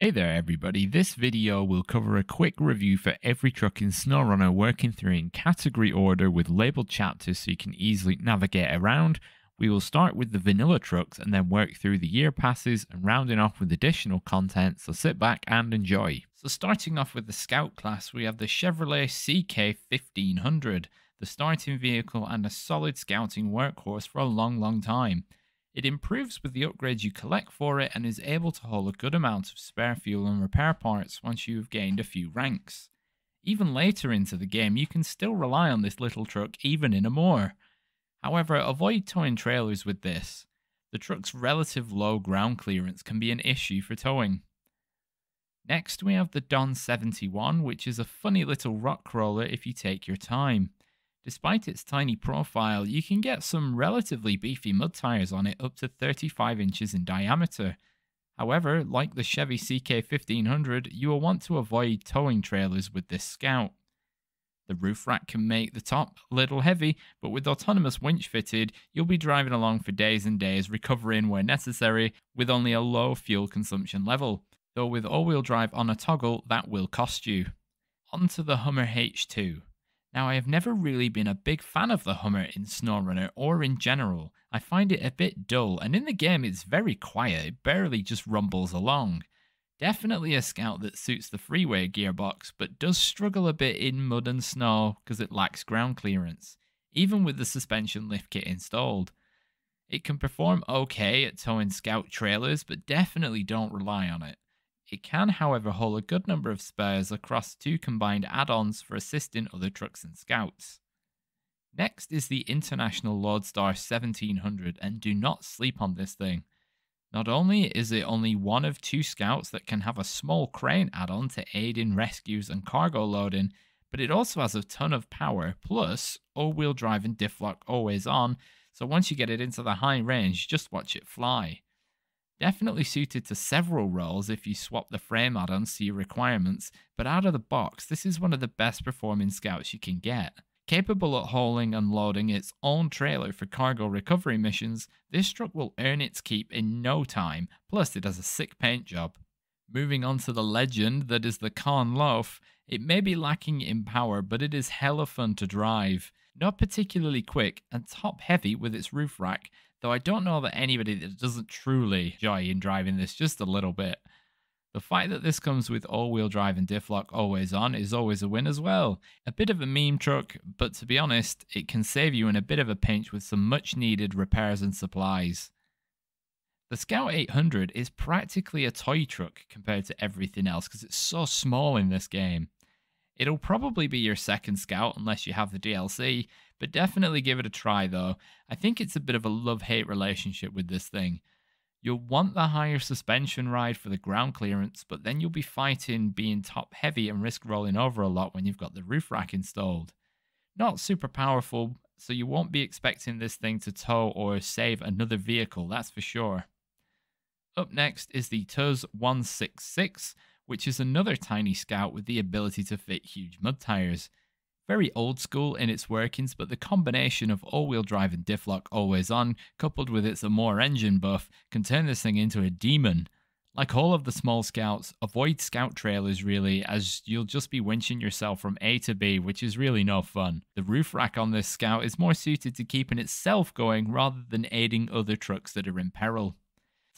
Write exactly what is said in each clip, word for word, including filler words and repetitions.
Hey there everybody, this video will cover a quick review for every truck in SnowRunner working through in category order with labeled chapters so you can easily navigate around. We will start with the vanilla trucks and then work through the year passes and rounding off with additional content, so sit back and enjoy. So starting off with the Scout class, we have the Chevrolet C K fifteen hundred, the starting vehicle and a solid scouting workhorse for a long long time. It improves with the upgrades you collect for it and is able to haul a good amount of spare fuel and repair parts once you have gained a few ranks. Even later into the game you can still rely on this little truck even in a moor. However, avoid towing trailers with this. The truck's relative low ground clearance can be an issue for towing. Next we have the Don seventy-one, which is a funny little rock crawler if you take your time. Despite its tiny profile, you can get some relatively beefy mud tyres on it up to thirty-five inches in diameter. However, like the Chevy C K fifteen hundred, you will want to avoid towing trailers with this Scout. The roof rack can make the top a little heavy, but with autonomous winch fitted, you'll be driving along for days and days, recovering where necessary, with only a low fuel consumption level. Though with all-wheel drive on a toggle, that will cost you. On to the Hummer H two. Now, I have never really been a big fan of the Hummer in SnowRunner or in general. I find it a bit dull, and in the game it's very quiet, it barely just rumbles along. Definitely a Scout that suits the freeway gearbox, but does struggle a bit in mud and snow because it lacks ground clearance, even with the suspension lift kit installed. It can perform okay at towing Scout trailers, but definitely don't rely on it. It can, however, haul a good number of spares across two combined add-ons for assisting other trucks and Scouts. Next is the International Lodestar seventeen hundred, and do not sleep on this thing. Not only is it only one of two Scouts that can have a small crane add-on to aid in rescues and cargo loading, but it also has a ton of power, plus all-wheel drive and diff lock always on, so once you get it into the high range, just watch it fly. Definitely suited to several roles if you swap the frame add-ons to your requirements, but out of the box, this is one of the best performing Scouts you can get. Capable at hauling and loading its own trailer for cargo recovery missions, this truck will earn its keep in no time, plus it has a sick paint job. Moving on to the legend that is the Khan Lo four F, it may be lacking in power, but it is hella fun to drive. Not particularly quick and top heavy with its roof rack, though I don't know that anybody that doesn't truly enjoy in driving this just a little bit. The fact that this comes with all-wheel drive and diff lock always on is always a win as well. A bit of a meme truck, but to be honest, it can save you in a bit of a pinch with some much-needed repairs and supplies. The Scout eight hundred is practically a toy truck compared to everything else because it's so small in this game. It'll probably be your second Scout unless you have the D L C, but definitely give it a try though. I think it's a bit of a love-hate relationship with this thing. You'll want the higher suspension ride for the ground clearance, but then you'll be fighting being top heavy and risk rolling over a lot when you've got the roof rack installed. Not super powerful, so you won't be expecting this thing to tow or save another vehicle, that's for sure. Up next is the Tuz one sixty-six, which is another tiny Scout with the ability to fit huge mud tires. Very old school in its workings, but the combination of all-wheel drive and diff lock always on, coupled with its Amor engine buff, can turn this thing into a demon. Like all of the small Scouts, avoid Scout trailers really, as you'll just be winching yourself from A to B, which is really no fun. The roof rack on this Scout is more suited to keeping itself going rather than aiding other trucks that are in peril.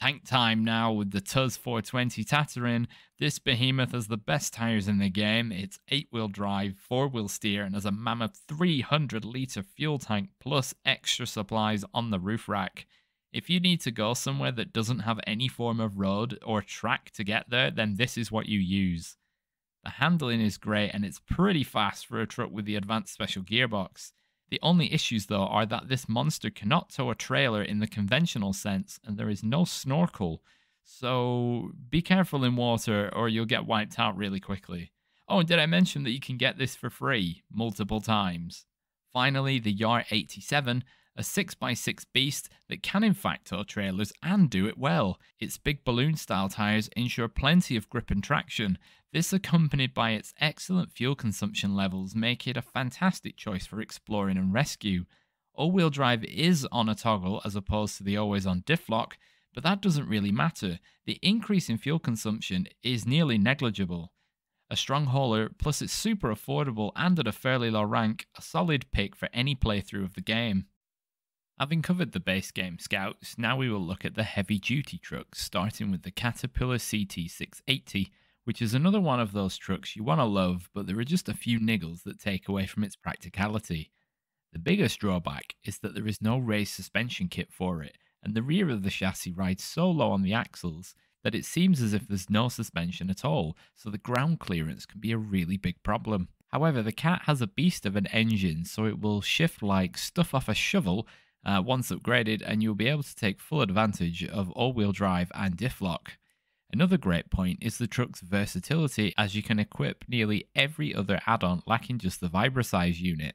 Tank time now with the Tuz four twenty Tatarin. This behemoth has the best tyres in the game. It's eight-wheel drive, four-wheel steer, and has a mammoth three hundred litre fuel tank plus extra supplies on the roof rack. If you need to go somewhere that doesn't have any form of road or track to get there, then this is what you use. The handling is great and it's pretty fast for a truck with the advanced special gearbox. The only issues though are that this monster cannot tow a trailer in the conventional sense and there is no snorkel, so be careful in water or you'll get wiped out really quickly. Oh, and did I mention that you can get this for free multiple times? Finally, the Yar eighty-seven, a six by six beast that can in fact tow trailers and do it well. Its big balloon style tyres ensure plenty of grip and traction. This, accompanied by its excellent fuel consumption levels, make it a fantastic choice for exploring and rescue. All-wheel drive is on a toggle as opposed to the always-on diff lock, but that doesn't really matter. The increase in fuel consumption is nearly negligible. A strong hauler, plus it's super affordable and at a fairly low rank, a solid pick for any playthrough of the game. Having covered the base game Scouts, now we will look at the heavy duty trucks, starting with the Caterpillar C T six eighty, which is another one of those trucks you want to love, but there are just a few niggles that take away from its practicality. The biggest drawback is that there is no raised suspension kit for it, and the rear of the chassis rides so low on the axles that it seems as if there's no suspension at all, so the ground clearance can be a really big problem. However, the Cat has a beast of an engine, so it will shift like stuff off a shovel uh, once upgraded, and you'll be able to take full advantage of all-wheel drive and diff lock. Another great point is the truck's versatility, as you can equip nearly every other add-on lacking just the Vibrosize unit.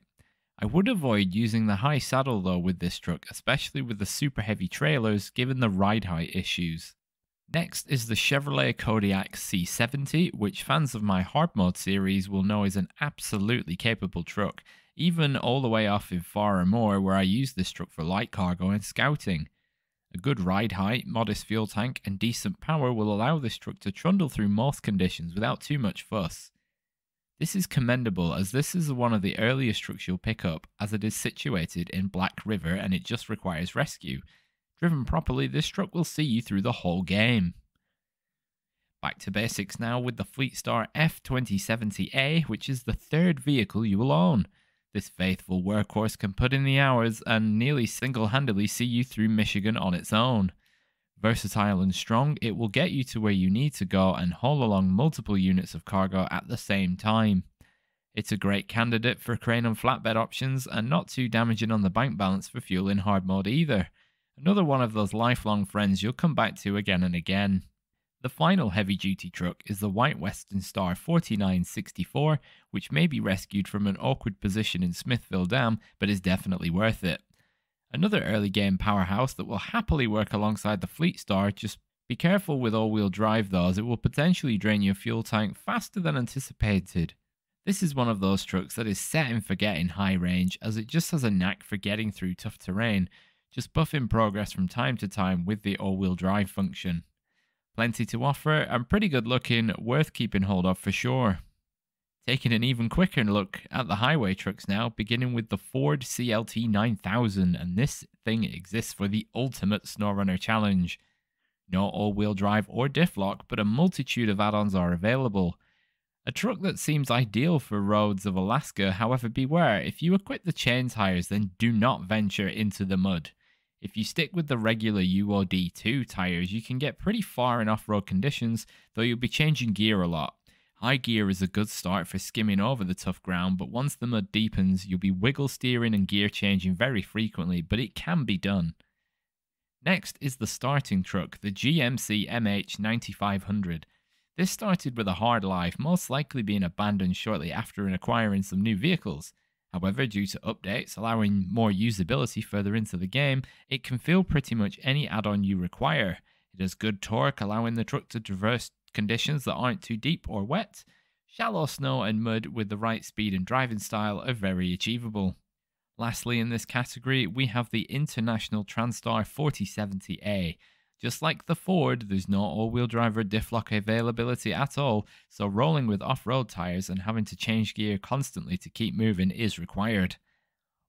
I would avoid using the high saddle though with this truck, especially with the super heavy trailers given the ride height issues. Next is the Chevrolet Kodiak C seventy, which fans of my hard mode series will know is an absolutely capable truck, even all the way off in Far and More, where I used this truck for light cargo and scouting. A good ride height, modest fuel tank and decent power will allow this truck to trundle through most conditions without too much fuss. This is commendable, as this is one of the earliest trucks you'll pick up, as it is situated in Black River and it just requires rescue. Driven properly, this truck will see you through the whole game. Back to basics now with the Fleetstar F twenty seventy A, which is the third vehicle you will own. This faithful workhorse can put in the hours and nearly single-handedly see you through Michigan on its own. Versatile and strong, it will get you to where you need to go and haul along multiple units of cargo at the same time. It's a great candidate for crane and flatbed options, and not too damaging on the bank balance for fuel in hard mode either. Another one of those lifelong friends you'll come back to again and again. The final heavy-duty truck is the White Western Star forty-nine sixty-four, which may be rescued from an awkward position in Smithville Dam, but is definitely worth it. Another early game powerhouse that will happily work alongside the Fleetstar. Just be careful with all-wheel drive though, as it will potentially drain your fuel tank faster than anticipated. This is one of those trucks that is set in forgetting high range, as it just has a knack for getting through tough terrain, just buffing progress from time to time with the all-wheel drive function. Plenty to offer and pretty good looking, worth keeping hold of for sure. Taking an even quicker look at the highway trucks now, beginning with the Ford C L T nine thousand, and this thing exists for the ultimate SnowRunner challenge. No all-wheel drive or diff lock, but a multitude of add-ons are available. A truck that seems ideal for roads of Alaska, however beware, if you equip the chain tires then do not venture into the mud. If you stick with the regular U O D two tires, you can get pretty far in off-road conditions, though you'll be changing gear a lot. High gear is a good start for skimming over the tough ground, but once the mud deepens, you'll be wiggle steering and gear changing very frequently, but it can be done. Next is the starting truck, the G M C M H ninety-five hundred. This started with a hard life, most likely being abandoned shortly after and acquiring some new vehicles. However, due to updates allowing more usability further into the game, it can fill pretty much any add-on you require. It has good torque, allowing the truck to traverse conditions that aren't too deep or wet. Shallow snow and mud with the right speed and driving style are very achievable. Lastly in this category, we have the International Transstar forty seventy A. Just like the Ford, there's no all-wheel drive or diff lock availability at all, so rolling with off-road tires and having to change gear constantly to keep moving is required.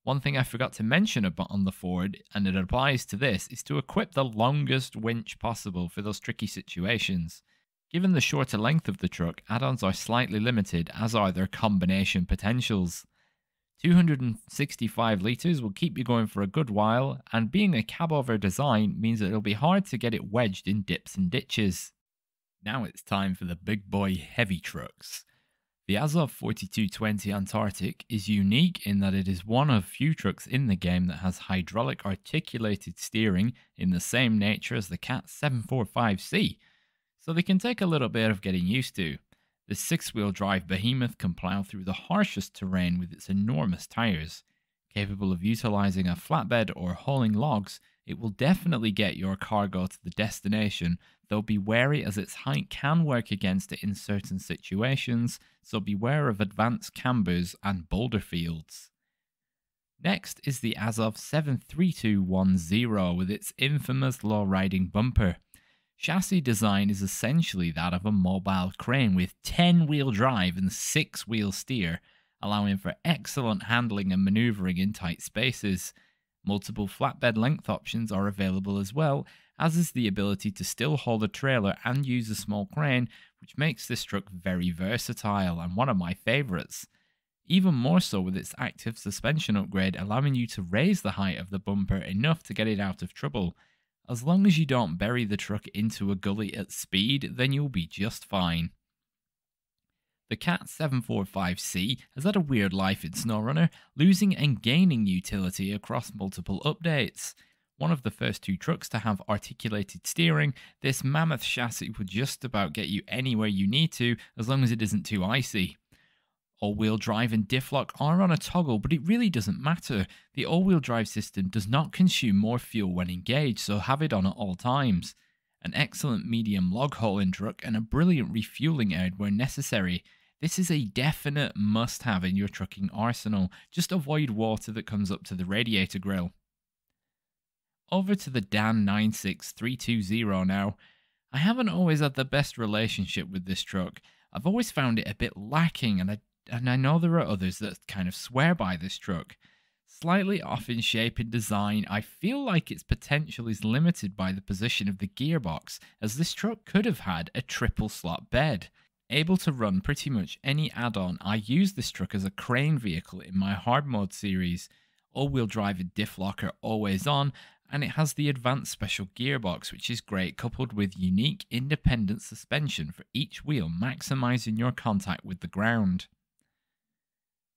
One thing I forgot to mention about on the Ford, and it applies to this, is to equip the longest winch possible for those tricky situations. Given the shorter length of the truck, add-ons are slightly limited, as are their combination potentials. two hundred sixty-five litres will keep you going for a good while, and being a cab-over design means that it'll be hard to get it wedged in dips and ditches. Now it's time for the big boy heavy trucks. The Azov forty-two twenty Antarctic is unique in that it is one of few trucks in the game that has hydraulic articulated steering in the same nature as the Cat seven forty-five C. So they can take a little bit of getting used to. The six-wheel drive behemoth can plow through the harshest terrain with its enormous tires. Capable of utilizing a flatbed or hauling logs, it will definitely get your cargo to the destination, though be wary as its height can work against it in certain situations, so beware of advanced cambers and boulder fields. Next is the Azov seven three two one zero with its infamous low-riding bumper. Chassis design is essentially that of a mobile crane with ten-wheel drive and six-wheel steer, allowing for excellent handling and manoeuvring in tight spaces. Multiple flatbed length options are available as well, as is the ability to still haul a trailer and use a small crane, which makes this truck very versatile and one of my favourites. Even more so with its active suspension upgrade, allowing you to raise the height of the bumper enough to get it out of trouble. As long as you don't bury the truck into a gully at speed, then you'll be just fine. The Cat seven forty-five C has had a weird life in SnowRunner, losing and gaining utility across multiple updates. One of the first two trucks to have articulated steering, this mammoth chassis would just about get you anywhere you need to, as long as it isn't too icy. All-wheel drive and diff lock are on a toggle, but it really doesn't matter. The all-wheel drive system does not consume more fuel when engaged, so have it on at all times. An excellent medium log hauling truck and a brilliant refueling aid where necessary. This is a definite must-have in your trucking arsenal. Just avoid water that comes up to the radiator grill. Over to the Dan nine six three two zero now. I haven't always had the best relationship with this truck. I've always found it a bit lacking, and I And I know there are others that kind of swear by this truck. Slightly off in shape and design, I feel like its potential is limited by the position of the gearbox, as this truck could have had a triple slot bed. Able to run pretty much any add-on, I use this truck as a crane vehicle in my hard mode series. All-wheel drive and diff lock are always on, and it has the advanced special gearbox, which is great, coupled with unique independent suspension for each wheel, maximizing your contact with the ground.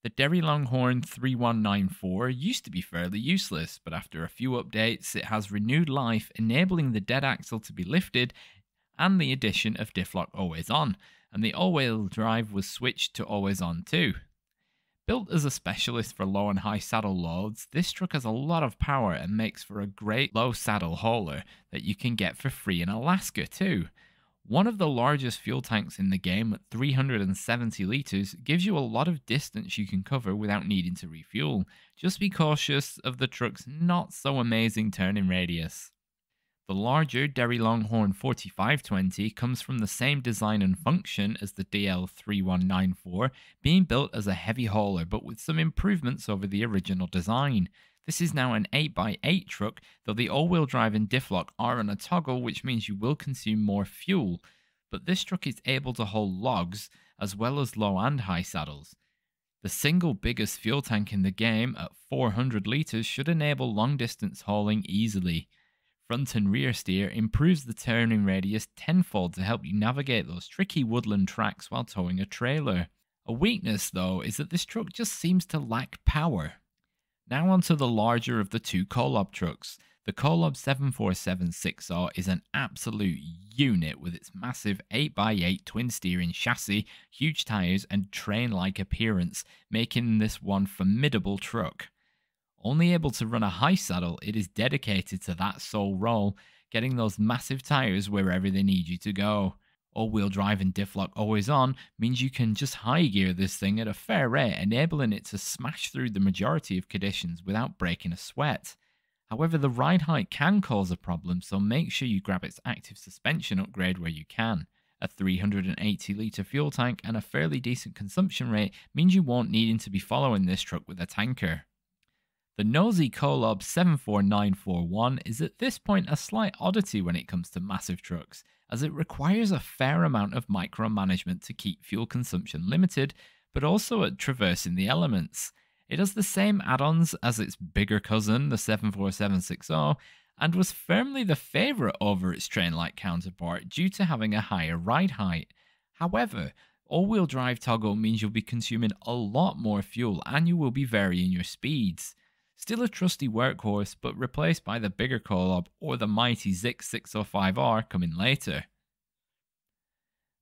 The Derry Longhorn thirty-one ninety-four used to be fairly useless, but after a few updates it has renewed life, enabling the dead axle to be lifted and the addition of diff lock always on, and the all-wheel drive was switched to always on too. Built as a specialist for low and high saddle loads, this truck has a lot of power and makes for a great low saddle hauler that you can get for free in Alaska too. One of the largest fuel tanks in the game at three hundred seventy litres gives you a lot of distance you can cover without needing to refuel. Just be cautious of the truck's not so amazing turning radius. The larger Derry Longhorn forty-five twenty comes from the same design and function as the D L thirty-one ninety-four, being built as a heavy hauler but with some improvements over the original design. This is now an eight by eight truck, though the all-wheel drive and diff lock are on a toggle, which means you will consume more fuel, but this truck is able to haul logs as well as low and high saddles. The single biggest fuel tank in the game at four hundred litres should enable long-distance hauling easily. Front and rear steer improves the turning radius tenfold to help you navigate those tricky woodland tracks while towing a trailer. A weakness, though, is that this truck just seems to lack power. Now onto the larger of the two Kolob trucks. The Kolob seven four seven six R is an absolute unit with its massive eight by eight twin steering chassis, huge tyres and train-like appearance, making this one formidable truck. Only able to run a high saddle, it is dedicated to that sole role, getting those massive tyres wherever they need you to go. All-wheel drive and diff lock always on means you can just high gear this thing at a fair rate, enabling it to smash through the majority of conditions without breaking a sweat. However, the ride height can cause a problem, so make sure you grab its active suspension upgrade where you can. A three hundred eighty litre fuel tank and a fairly decent consumption rate means you won't need to be following this truck with a tanker. The nosy Kolob seven four nine four one is at this point a slight oddity when it comes to massive trucks, as it requires a fair amount of micromanagement to keep fuel consumption limited, but also at traversing the elements. It has the same add-ons as its bigger cousin, the seven four seven six R, and was firmly the favourite over its train-like counterpart due to having a higher ride height. However, all-wheel drive toggle means you'll be consuming a lot more fuel and you will be varying your speeds. Still a trusty workhorse, but replaced by the bigger Kolob or the mighty Zix six oh five R coming later.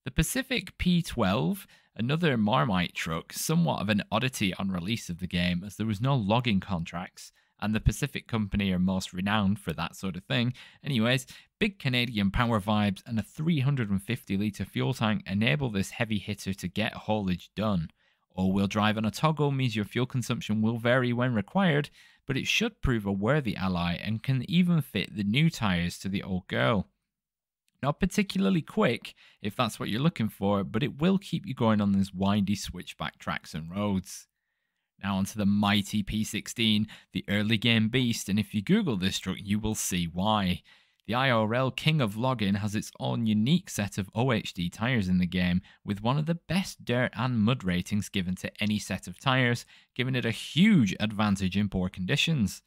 The Pacific P twelve, another Marmite truck, somewhat of an oddity on release of the game as there was no logging contracts, and the Pacific Company are most renowned for that sort of thing. Anyways, big Canadian power vibes and a three hundred fifty litre fuel tank enable this heavy hitter to get haulage done. All-wheel drive on a toggle means your fuel consumption will vary when required, but it should prove a worthy ally and can even fit the new tyres to the old girl. Not particularly quick, if that's what you're looking for, but it will keep you going on those windy switchback tracks and roads. Now onto the mighty P sixteen, the early game beast, and if you Google this truck, you will see why. The I R L king of logging has its own unique set of O H D tyres in the game, with one of the best dirt and mud ratings given to any set of tyres, giving it a huge advantage in poor conditions.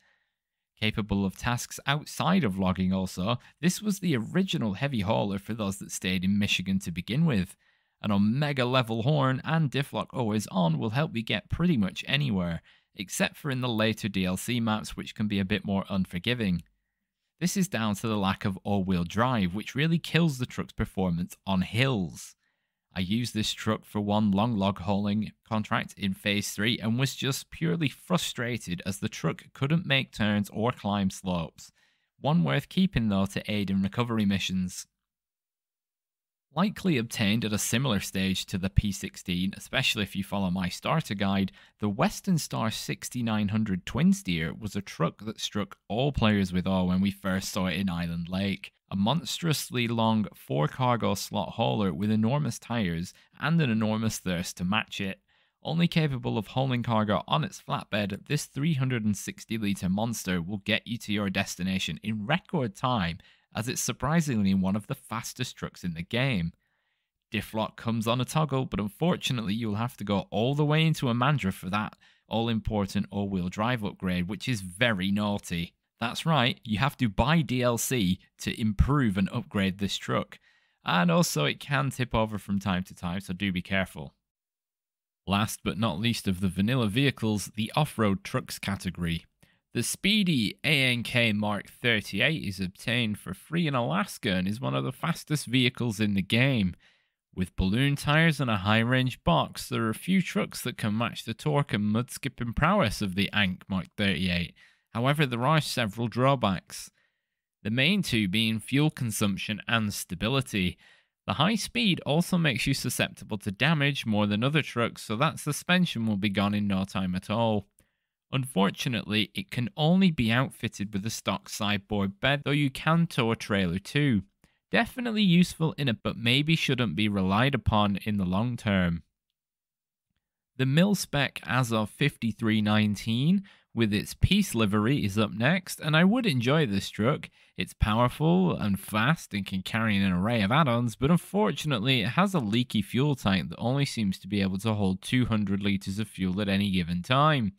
Capable of tasks outside of logging also, this was the original heavy hauler for those that stayed in Michigan to begin with. An Omega level horn and diff lock always on will help you get pretty much anywhere, except for in the later D L C maps, which can be a bit more unforgiving. This is down to the lack of all-wheel drive, which really kills the truck's performance on hills. I used this truck for one long log hauling contract in phase three and was just purely frustrated as the truck couldn't make turns or climb slopes. One worth keeping though to aid in recovery missions. Likely obtained at a similar stage to the P sixteen, especially if you follow my starter guide, the Western Star sixty-nine hundred Twin Steer was a truck that struck all players with awe when we first saw it in Island Lake. A monstrously long four-cargo slot hauler with enormous tyres and an enormous thirst to match it. Only capable of hauling cargo on its flatbed, this three hundred sixty litre monster will get you to your destination in record time, as it's surprisingly one of the fastest trucks in the game. Diff lock comes on a toggle, but unfortunately you'll have to go all the way into a Mandra for that all-important all-wheel drive upgrade, which is very naughty. That's right, you have to buy D L C to improve and upgrade this truck. And also it can tip over from time to time, so do be careful. Last but not least of the vanilla vehicles, the off-road trucks category. The speedy A N K Mark thirty-eight is obtained for free in Alaska and is one of the fastest vehicles in the game. With balloon tyres and a high-range box, there are few trucks that can match the torque and mud-skipping prowess of the A N K Mark thirty-eight. However, there are several drawbacks. The main two being fuel consumption and stability. The high speed also makes you susceptible to damage more than other trucks, so that suspension will be gone in no time at all. Unfortunately, it can only be outfitted with a stock sideboard bed, though you can tow a trailer too. Definitely useful in it, but maybe shouldn't be relied upon in the long term. The mil-spec Azov fifty-three nineteen with its peace livery is up next, and I would enjoy this truck. It's powerful and fast and can carry an array of add-ons, but unfortunately it has a leaky fuel tank that only seems to be able to hold two hundred litres of fuel at any given time,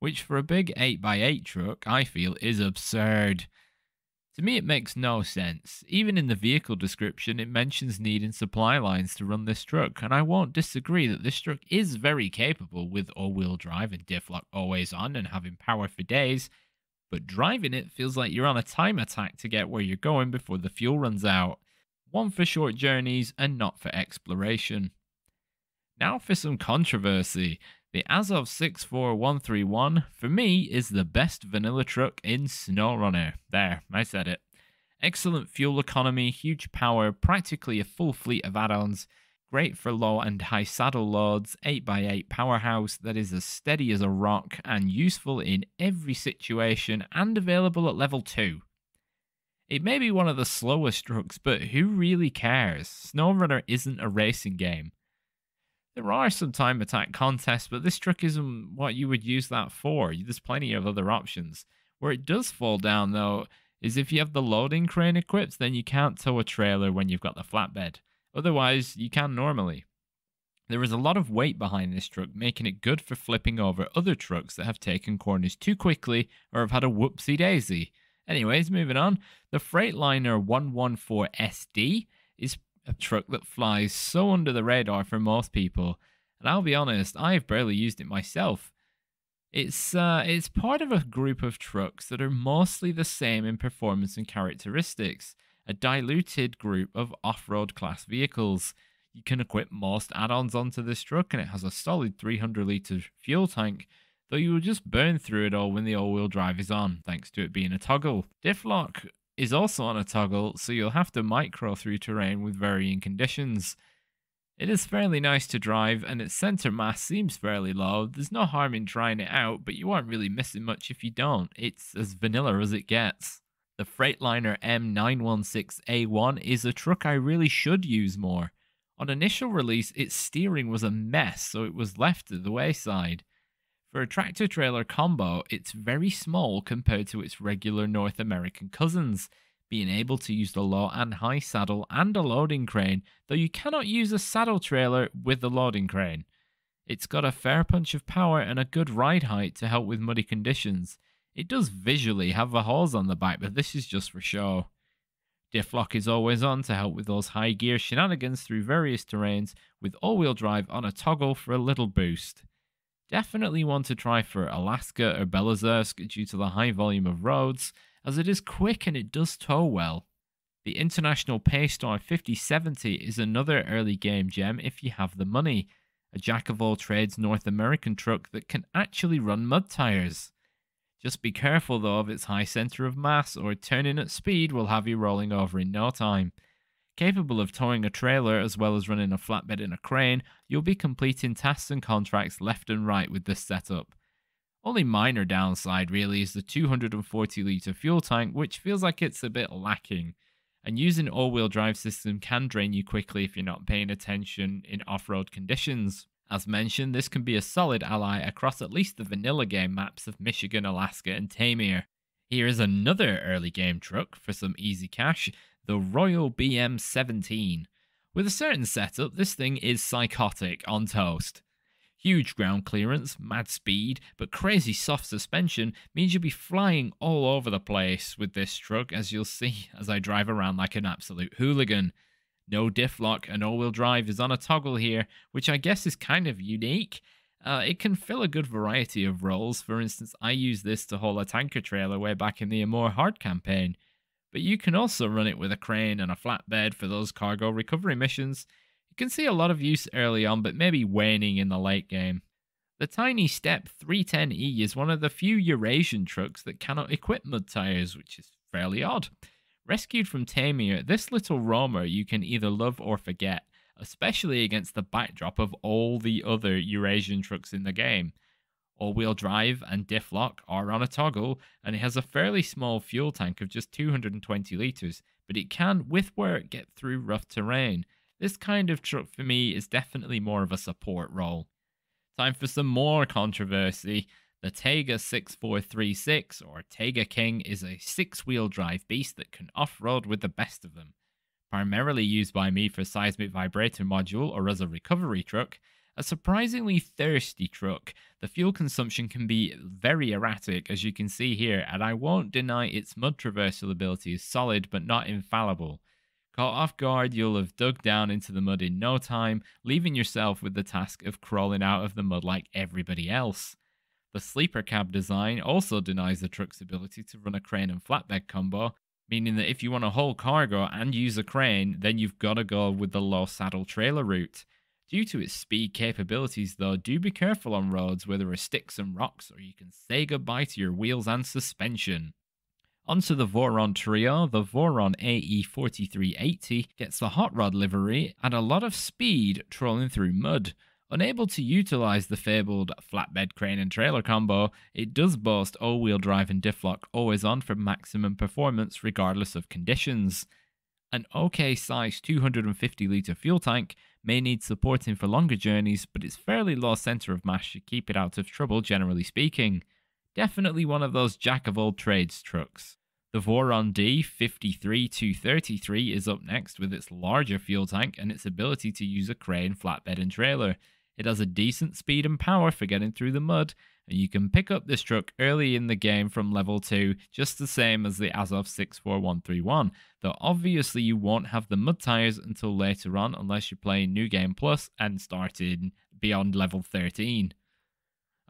which for a big eight by eight truck, I feel is absurd. To me it makes no sense. Even in the vehicle description it mentions needing supply lines to run this truck, and I won't disagree that this truck is very capable with all-wheel drive and diff lock always on and having power for days, but driving it feels like you're on a time attack to get where you're going before the fuel runs out. One for short journeys and not for exploration. Now for some controversy. The Azov six four one three one, for me, is the best vanilla truck in SnowRunner. There, I said it. Excellent fuel economy, huge power, practically a full fleet of add-ons, great for low and high saddle loads, eight by eight powerhouse that is as steady as a rock and useful in every situation and available at level two. It may be one of the slowest trucks, but who really cares? SnowRunner isn't a racing game. There are some time attack contests, but this truck isn't what you would use that for. There's plenty of other options. Where it does fall down, though, is if you have the loading crane equipped, then you can't tow a trailer when you've got the flatbed. Otherwise, you can normally. There is a lot of weight behind this truck, making it good for flipping over other trucks that have taken corners too quickly or have had a whoopsie-daisy. Anyways, moving on. The Freightliner one one four S D is a truck that flies so under the radar for most people, and I'll be honest, I've barely used it myself. It's uh, it's part of a group of trucks that are mostly the same in performance and characteristics, a diluted group of off-road class vehicles. You can equip most add-ons onto this truck, and it has a solid three hundred litre fuel tank, though you will just burn through it all when the all-wheel drive is on, thanks to it being a toggle. Diff lock is also on a toggle, so you'll have to micro through terrain with varying conditions. It is fairly nice to drive and its center mass seems fairly low. There's no harm in trying it out, but you aren't really missing much if you don't. It's as vanilla as it gets. The Freightliner M nine one six A one is a truck I really should use more. On initial release, its steering was a mess, so it was left to the wayside. For a tractor-trailer combo, it's very small compared to its regular North American cousins, being able to use the low and high saddle and a loading crane, though you cannot use a saddle trailer with the loading crane. It's got a fair punch of power and a good ride height to help with muddy conditions. It does visually have the hose on the back, but this is just for show. Diff lock is always on to help with those high gear shenanigans through various terrains, with all-wheel drive on a toggle for a little boost. Definitely want to try for Alaska or Belozersk due to the high volume of roads, as it is quick and it does tow well. The International Paystar fifty seventy is another early game gem if you have the money, a jack-of-all-trades North American truck that can actually run mud tires. Just be careful though of its high center of mass, or turning at speed will have you rolling over in no time. Capable of towing a trailer as well as running a flatbed and a crane, you'll be completing tasks and contracts left and right with this setup. Only minor downside really is the two hundred forty litre fuel tank, which feels like it's a bit lacking, and using an all-wheel drive system can drain you quickly if you're not paying attention in off-road conditions. As mentioned, this can be a solid ally across at least the vanilla game maps of Michigan, Alaska and Tamir. Here is another early game truck for some easy cash, the Royal B M seventeen. With a certain setup, this thing is psychotic on toast. Huge ground clearance, mad speed, but crazy soft suspension means you'll be flying all over the place with this truck, as you'll see as I drive around like an absolute hooligan. No diff lock and all-wheel drive is on a toggle here, which I guess is kind of unique. Uh, it can fill a good variety of roles. For instance, I used this to haul a tanker trailer way back in the Amor Hard campaign. But you can also run it with a crane and a flatbed for those cargo recovery missions. You can see a lot of use early on, but maybe waning in the late game. The tiny Step three ten E is one of the few Eurasian trucks that cannot equip mud tires, which is fairly odd. Rescued from Tamir, this little roamer you can either love or forget, especially against the backdrop of all the other Eurasian trucks in the game. All-wheel drive and diff lock are on a toggle, and it has a fairly small fuel tank of just two hundred twenty litres, but it can, with work, get through rough terrain. This kind of truck for me is definitely more of a support role. Time for some more controversy. The Taiga six four three six, or Taiga King, is a six-wheel drive beast that can off-road with the best of them. Primarily used by me for seismic vibrator module or as a recovery truck, a surprisingly thirsty truck. The fuel consumption can be very erratic, as you can see here, and I won't deny its mud traversal ability is solid but not infallible. Caught off guard, you'll have dug down into the mud in no time, leaving yourself with the task of crawling out of the mud like everybody else. The sleeper cab design also denies the truck's ability to run a crane and flatbed combo, meaning that if you want to haul cargo and use a crane, then you've got to go with the low saddle trailer route. Due to its speed capabilities though, do be careful on roads where there are sticks and rocks, or you can say goodbye to your wheels and suspension. Onto the Voron trio, the Voron A E forty-three eighty gets the hot rod livery and a lot of speed trolling through mud. Unable to utilise the fabled flatbed crane and trailer combo, it does boast all-wheel drive and diff lock always on for maximum performance regardless of conditions. An okay sized two hundred fifty litre fuel tank may need supporting for longer journeys, but its fairly low centre of mass should keep it out of trouble generally speaking. Definitely one of those jack-of-all-trades trucks. The Voron D fifty-three two thirty-three is up next with its larger fuel tank and its ability to use a crane, flatbed and trailer. It has a decent speed and power for getting through the mud, and you can pick up this truck early in the game from level two, just the same as the Azov six four one three one, though obviously you won't have the mud tires until later on unless you're playing New Game Plus and starting beyond level thirteen.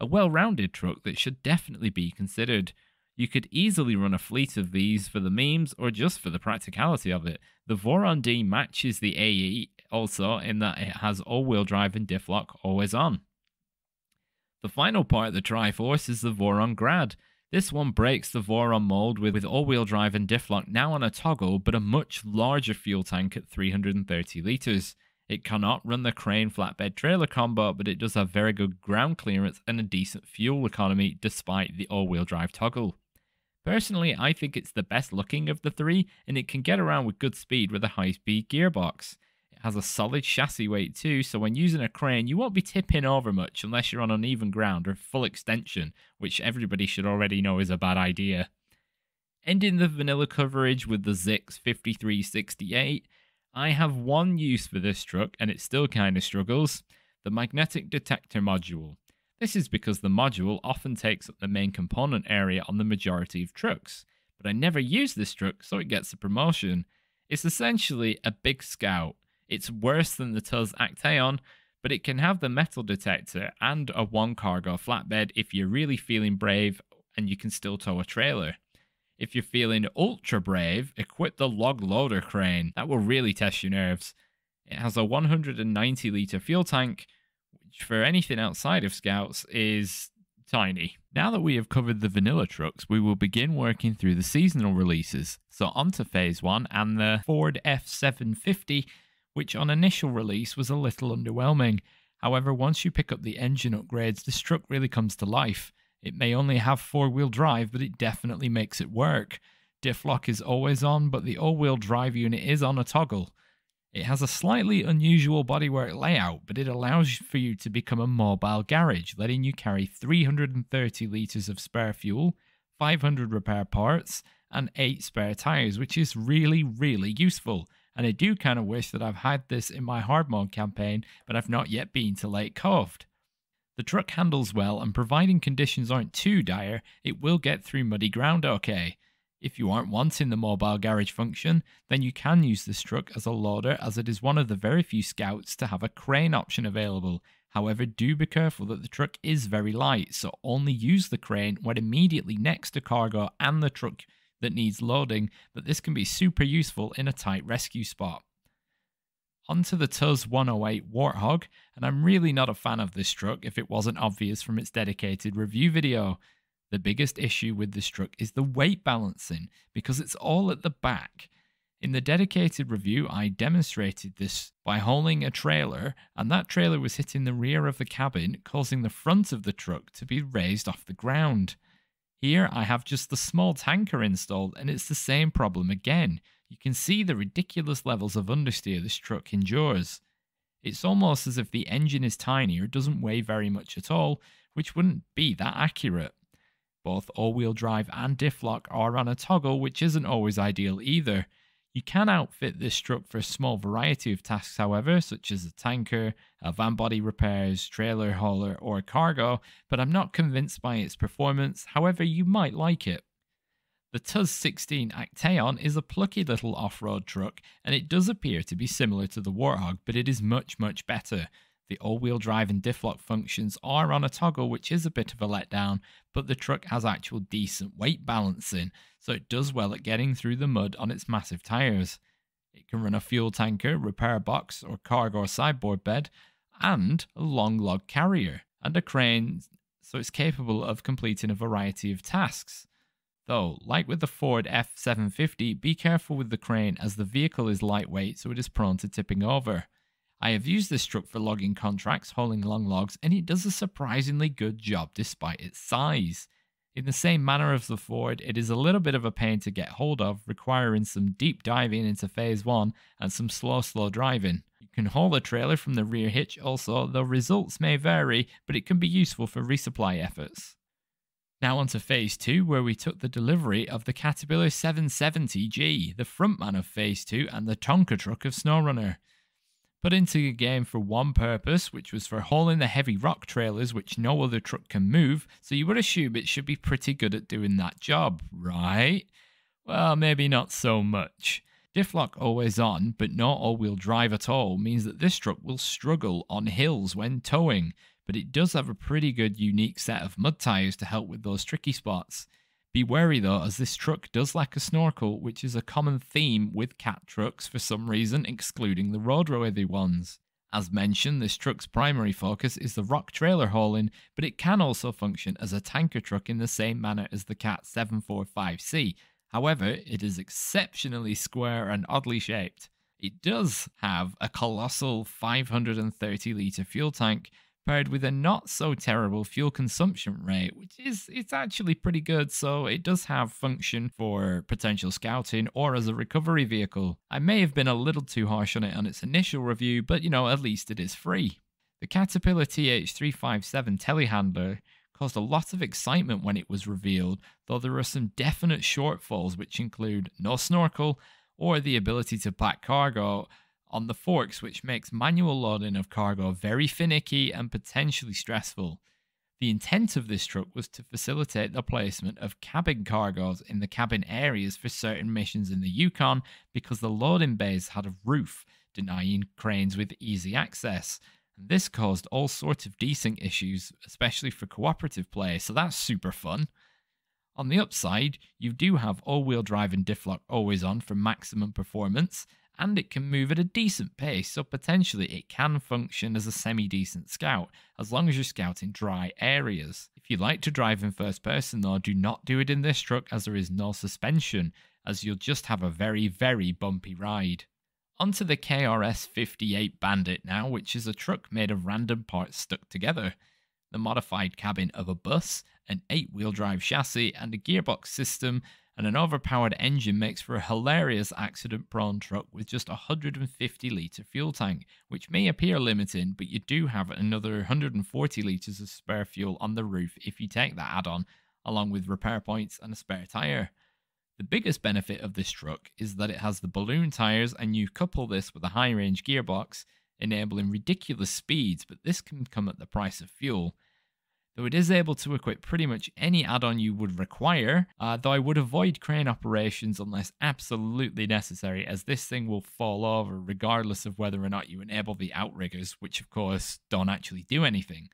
A well-rounded truck that should definitely be considered. You could easily run a fleet of these for the memes or just for the practicality of it. The Voron D matches the A E also in that it has all-wheel drive and diff lock always on. The final part of the Triforce is the Voron Grad. This one breaks the Voron mold with, with all-wheel drive and diff lock now on a toggle, but a much larger fuel tank at three hundred thirty litres. It cannot run the crane flatbed trailer combo, but it does have very good ground clearance and a decent fuel economy despite the all-wheel drive toggle. Personally, I think it's the best looking of the three, and it can get around with good speed with a high-speed gearbox. It has a solid chassis weight too, so when using a crane you won't be tipping over much unless you're on uneven ground or full extension, which everybody should already know is a bad idea. Ending the vanilla coverage with the Zix fifty-three sixty-eight, I have one use for this truck and it still kinda struggles, the magnetic detector module. This is because the module often takes up the main component area on the majority of trucks, but I never use this truck so it gets a promotion. It's essentially a big Scout. It's worse than the Tuz Actaeon, but it can have the metal detector and a one cargo flatbed if you're really feeling brave and you can still tow a trailer. If you're feeling ultra brave, equip the log loader crane. That will really test your nerves. It has a one hundred ninety litre fuel tank, which for anything outside of Scouts is tiny. Now that we have covered the vanilla trucks, we will begin working through the seasonal releases. So onto phase one and the Ford F seven fifty, which on initial release was a little underwhelming. However, once you pick up the engine upgrades, this truck really comes to life. It may only have four-wheel drive, but it definitely makes it work. Diff lock is always on, but the all-wheel drive unit is on a toggle. It has a slightly unusual bodywork layout, but it allows for you to become a mobile garage, letting you carry three hundred thirty litres of spare fuel, five hundred repair parts, and eight spare tyres, which is really, really useful. And I do kind of wish that I've had this in my hard mode campaign, but I've not yet been to Lake Cove. The truck handles well, and providing conditions aren't too dire, it will get through muddy ground okay. If you aren't wanting the mobile garage function, then you can use this truck as a loader, as it is one of the very few Scouts to have a crane option available. However, do be careful that the truck is very light, so only use the crane when immediately next to cargo and the truck that needs loading, but this can be super useful in a tight rescue spot. Onto the Tuz one oh eight Warthog, and I'm really not a fan of this truck if it wasn't obvious from its dedicated review video. The biggest issue with this truck is the weight balancing, because it's all at the back. In the dedicated review, I demonstrated this by hauling a trailer, and that trailer was hitting the rear of the cabin, causing the front of the truck to be raised off the ground. Here I have just the small tanker installed and it's the same problem again. You can see the ridiculous levels of understeer this truck endures. It's almost as if the engine is tiny or doesn't weigh very much at all, which wouldn't be that accurate. Both all-wheel drive and diff lock are on a toggle, which isn't always ideal either. You can outfit this truck for a small variety of tasks however, such as a tanker, a van body repairs, trailer hauler or cargo, but I'm not convinced by its performance, however you might like it. The Tuz sixteen Actaeon is a plucky little off-road truck and it does appear to be similar to the Warthog, but it is much much better. The all-wheel drive and diff lock functions are on a toggle, which is a bit of a letdown, but the truck has actual decent weight balancing, so it does well at getting through the mud on its massive tyres. It can run a fuel tanker, repair box or cargo sideboard bed, and a long log carrier, and a crane, so it's capable of completing a variety of tasks. Though, like with the Ford F seven fifty, be careful with the crane as the vehicle is lightweight, so it is prone to tipping over. I have used this truck for logging contracts, hauling long logs, and it does a surprisingly good job despite its size. In the same manner as the Ford, it is a little bit of a pain to get hold of, requiring some deep diving into phase one and some slow slow driving. You can haul a trailer from the rear hitch also, though results may vary, but it can be useful for resupply efforts. Now onto phase two, where we took the delivery of the Caterpillar seven seventy G, the frontman of phase two and the Tonka truck of SnowRunner. Put into the game for one purpose, which was for hauling the heavy rock trailers which no other truck can move, so you would assume it should be pretty good at doing that job, right? Well, maybe not so much. Diff lock always on, but no all-wheel drive at all means that this truck will struggle on hills when towing, but it does have a pretty good unique set of mud tyres to help with those tricky spots. Be wary though, as this truck does lack a snorkel, which is a common theme with Cat trucks for some reason, excluding the roadworthy ones. As mentioned, this truck's primary focus is the rock trailer hauling, but it can also function as a tanker truck in the same manner as the Cat seven forty-five C. However, it is exceptionally square and oddly shaped. It does have a colossal five hundred thirty litre fuel tank, paired with a not-so-terrible fuel consumption rate, which is it's actually pretty good, so it does have function for potential scouting or as a recovery vehicle. I may have been a little too harsh on it on its initial review, but you know, at least it is free. The Caterpillar T H three fifty-seven telehandler caused a lot of excitement when it was revealed, though there are some definite shortfalls which include no snorkel or the ability to pack cargo on the forks, which makes manual loading of cargo very finicky and potentially stressful. The intent of this truck was to facilitate the placement of cabin cargoes in the cabin areas for certain missions in the Yukon, because the loading bays had a roof, denying cranes with easy access. And this caused all sorts of desync issues, especially for cooperative play, so that's super fun. On the upside, you do have all-wheel drive and diff lock always on for maximum performance, and it can move at a decent pace, so potentially it can function as a semi-decent scout, as long as you're scouting dry areas. If you like to drive in first person though, do not do it in this truck, as there is no suspension, as you'll just have a very, very bumpy ride. Onto the K R S fifty-eight Bandit now, which is a truck made of random parts stuck together. The modified cabin of a bus, an eight-wheel drive chassis, and a gearbox system, and an overpowered engine makes for a hilarious accident-prone truck with just a one hundred fifty litre fuel tank, which may appear limiting, but you do have another one hundred forty litres of spare fuel on the roof if you take that add-on, along with repair points and a spare tyre. The biggest benefit of this truck is that it has the balloon tyres, and you couple this with a high-range gearbox, enabling ridiculous speeds, but this can come at the price of fuel. Though it is able to equip pretty much any add-on you would require, uh, though I would avoid crane operations unless absolutely necessary, as this thing will fall over regardless of whether or not you enable the outriggers, which of course don't actually do anything.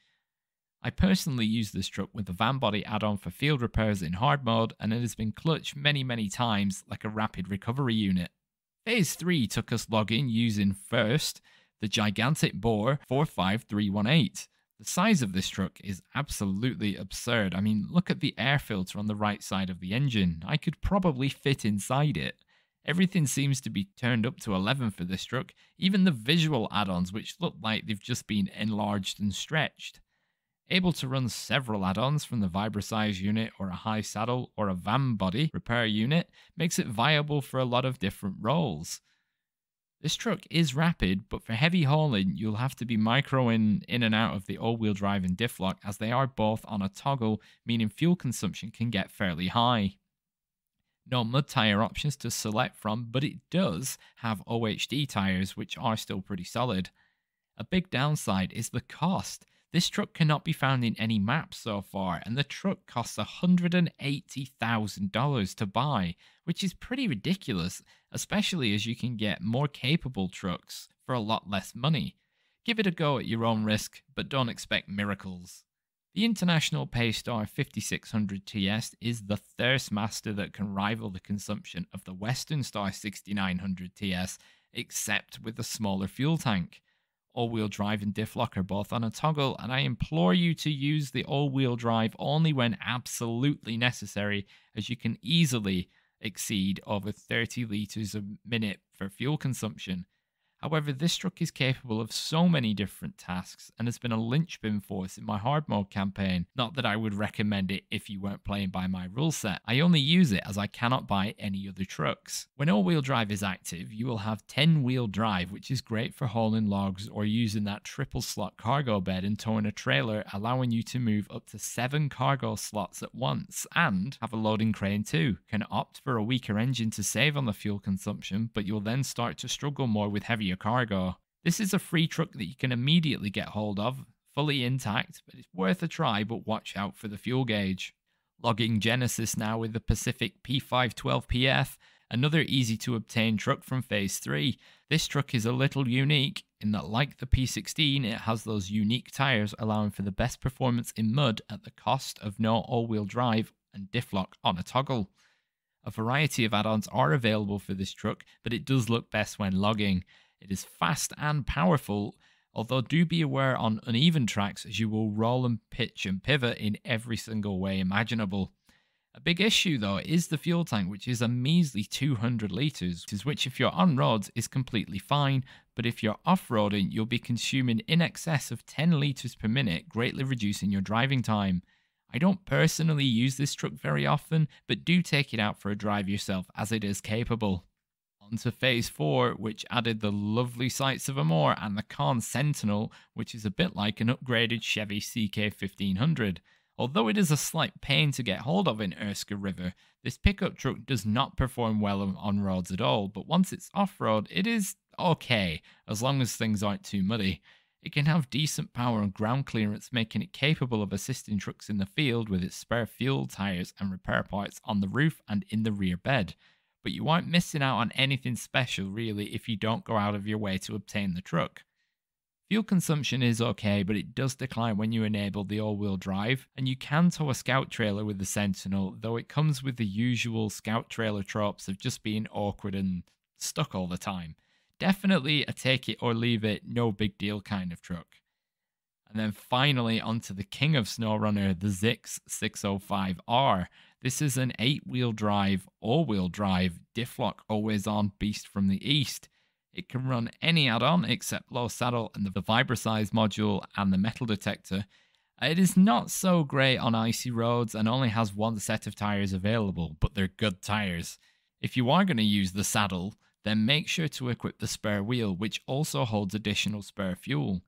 I personally use this truck with the van body add-on for field repairs in hard mode, and it has been clutch many many times like a rapid recovery unit. Phase three took us logging using first the gigantic bore four five three one eight. The size of this truck is absolutely absurd. I mean, look at the air filter on the right side of the engine. I could probably fit inside it. Everything seems to be turned up to eleven for this truck, even the visual add-ons, which look like they've just been enlarged and stretched. Able to run several add-ons from the vibrosize unit or a high saddle or a van body repair unit makes it viable for a lot of different roles. This truck is rapid, but for heavy hauling, you'll have to be microing in and out of the all-wheel drive and diff lock, as they are both on a toggle, meaning fuel consumption can get fairly high. No mud tyre options to select from, but it does have O H D tyres, which are still pretty solid. A big downside is the cost. This truck cannot be found in any maps so far, and the truck costs one hundred eighty thousand dollars to buy, which is pretty ridiculous, especially as you can get more capable trucks for a lot less money. Give it a go at your own risk, but don't expect miracles. The International Paystar fifty-six hundred T S is the thirst master that can rival the consumption of the Western Star sixty-nine hundred T S, except with a smaller fuel tank. All-wheel drive and diff lock are both on a toggle, and I implore you to use the all-wheel drive only when absolutely necessary, as you can easily exceed over thirty litres a minute for fuel consumption. However, this truck is capable of so many different tasks and has been a linchpin force in my hard mode campaign. Not that I would recommend it if you weren't playing by my rule set. I only use it as I cannot buy any other trucks. When all-wheel drive is active, you will have ten-wheel drive, which is great for hauling logs or using that triple slot cargo bed and towing a trailer, allowing you to move up to seven cargo slots at once and have a loading crane too. Can opt for a weaker engine to save on the fuel consumption, but you'll then start to struggle more with heavier your cargo. This is a free truck that you can immediately get hold of, fully intact, but it's worth a try, but watch out for the fuel gauge. Logging Genesis now with the Pacific P five twelve P F, another easy to obtain truck from phase three. This truck is a little unique in that, like the P sixteen, it has those unique tyres allowing for the best performance in mud at the cost of no all-wheel drive and diff lock on a toggle. A variety of add-ons are available for this truck, but it does look best when logging. It is fast and powerful, although do be aware on uneven tracks, as you will roll and pitch and pivot in every single way imaginable. A big issue though is the fuel tank, which is a measly two hundred litres, which if you're on roads is completely fine, but if you're off-roading you'll be consuming in excess of ten litres per minute, greatly reducing your driving time. I don't personally use this truck very often, but do take it out for a drive yourself as it is capable. On to phase four, which added the lovely sights of Amore and the Khan Sentinel, which is a bit like an upgraded Chevy C K fifteen hundred. Although it is a slight pain to get hold of in Erska River, this pickup truck does not perform well on roads at all, but once it's off-road it is okay, as long as things aren't too muddy. It can have decent power and ground clearance, making it capable of assisting trucks in the field with its spare fuel, tyres and repair parts on the roof and in the rear bed. But you aren't missing out on anything special really if you don't go out of your way to obtain the truck. Fuel consumption is okay, but it does decline when you enable the all-wheel drive, and you can tow a Scout trailer with the Sentinel, though it comes with the usual Scout trailer tropes of just being awkward and stuck all the time. Definitely a take it or leave it, no big deal kind of truck. And then finally onto the king of SnowRunner, the Zix six oh five R. This is an eight-wheel drive, all-wheel drive, diff-lock always-on beast from the east. It can run any add-on except low saddle and the vibrosize module and the metal detector. It is not so great on icy roads and only has one set of tyres available, but they're good tyres. If you are going to use the saddle, then make sure to equip the spare wheel, which also holds additional spare fuel.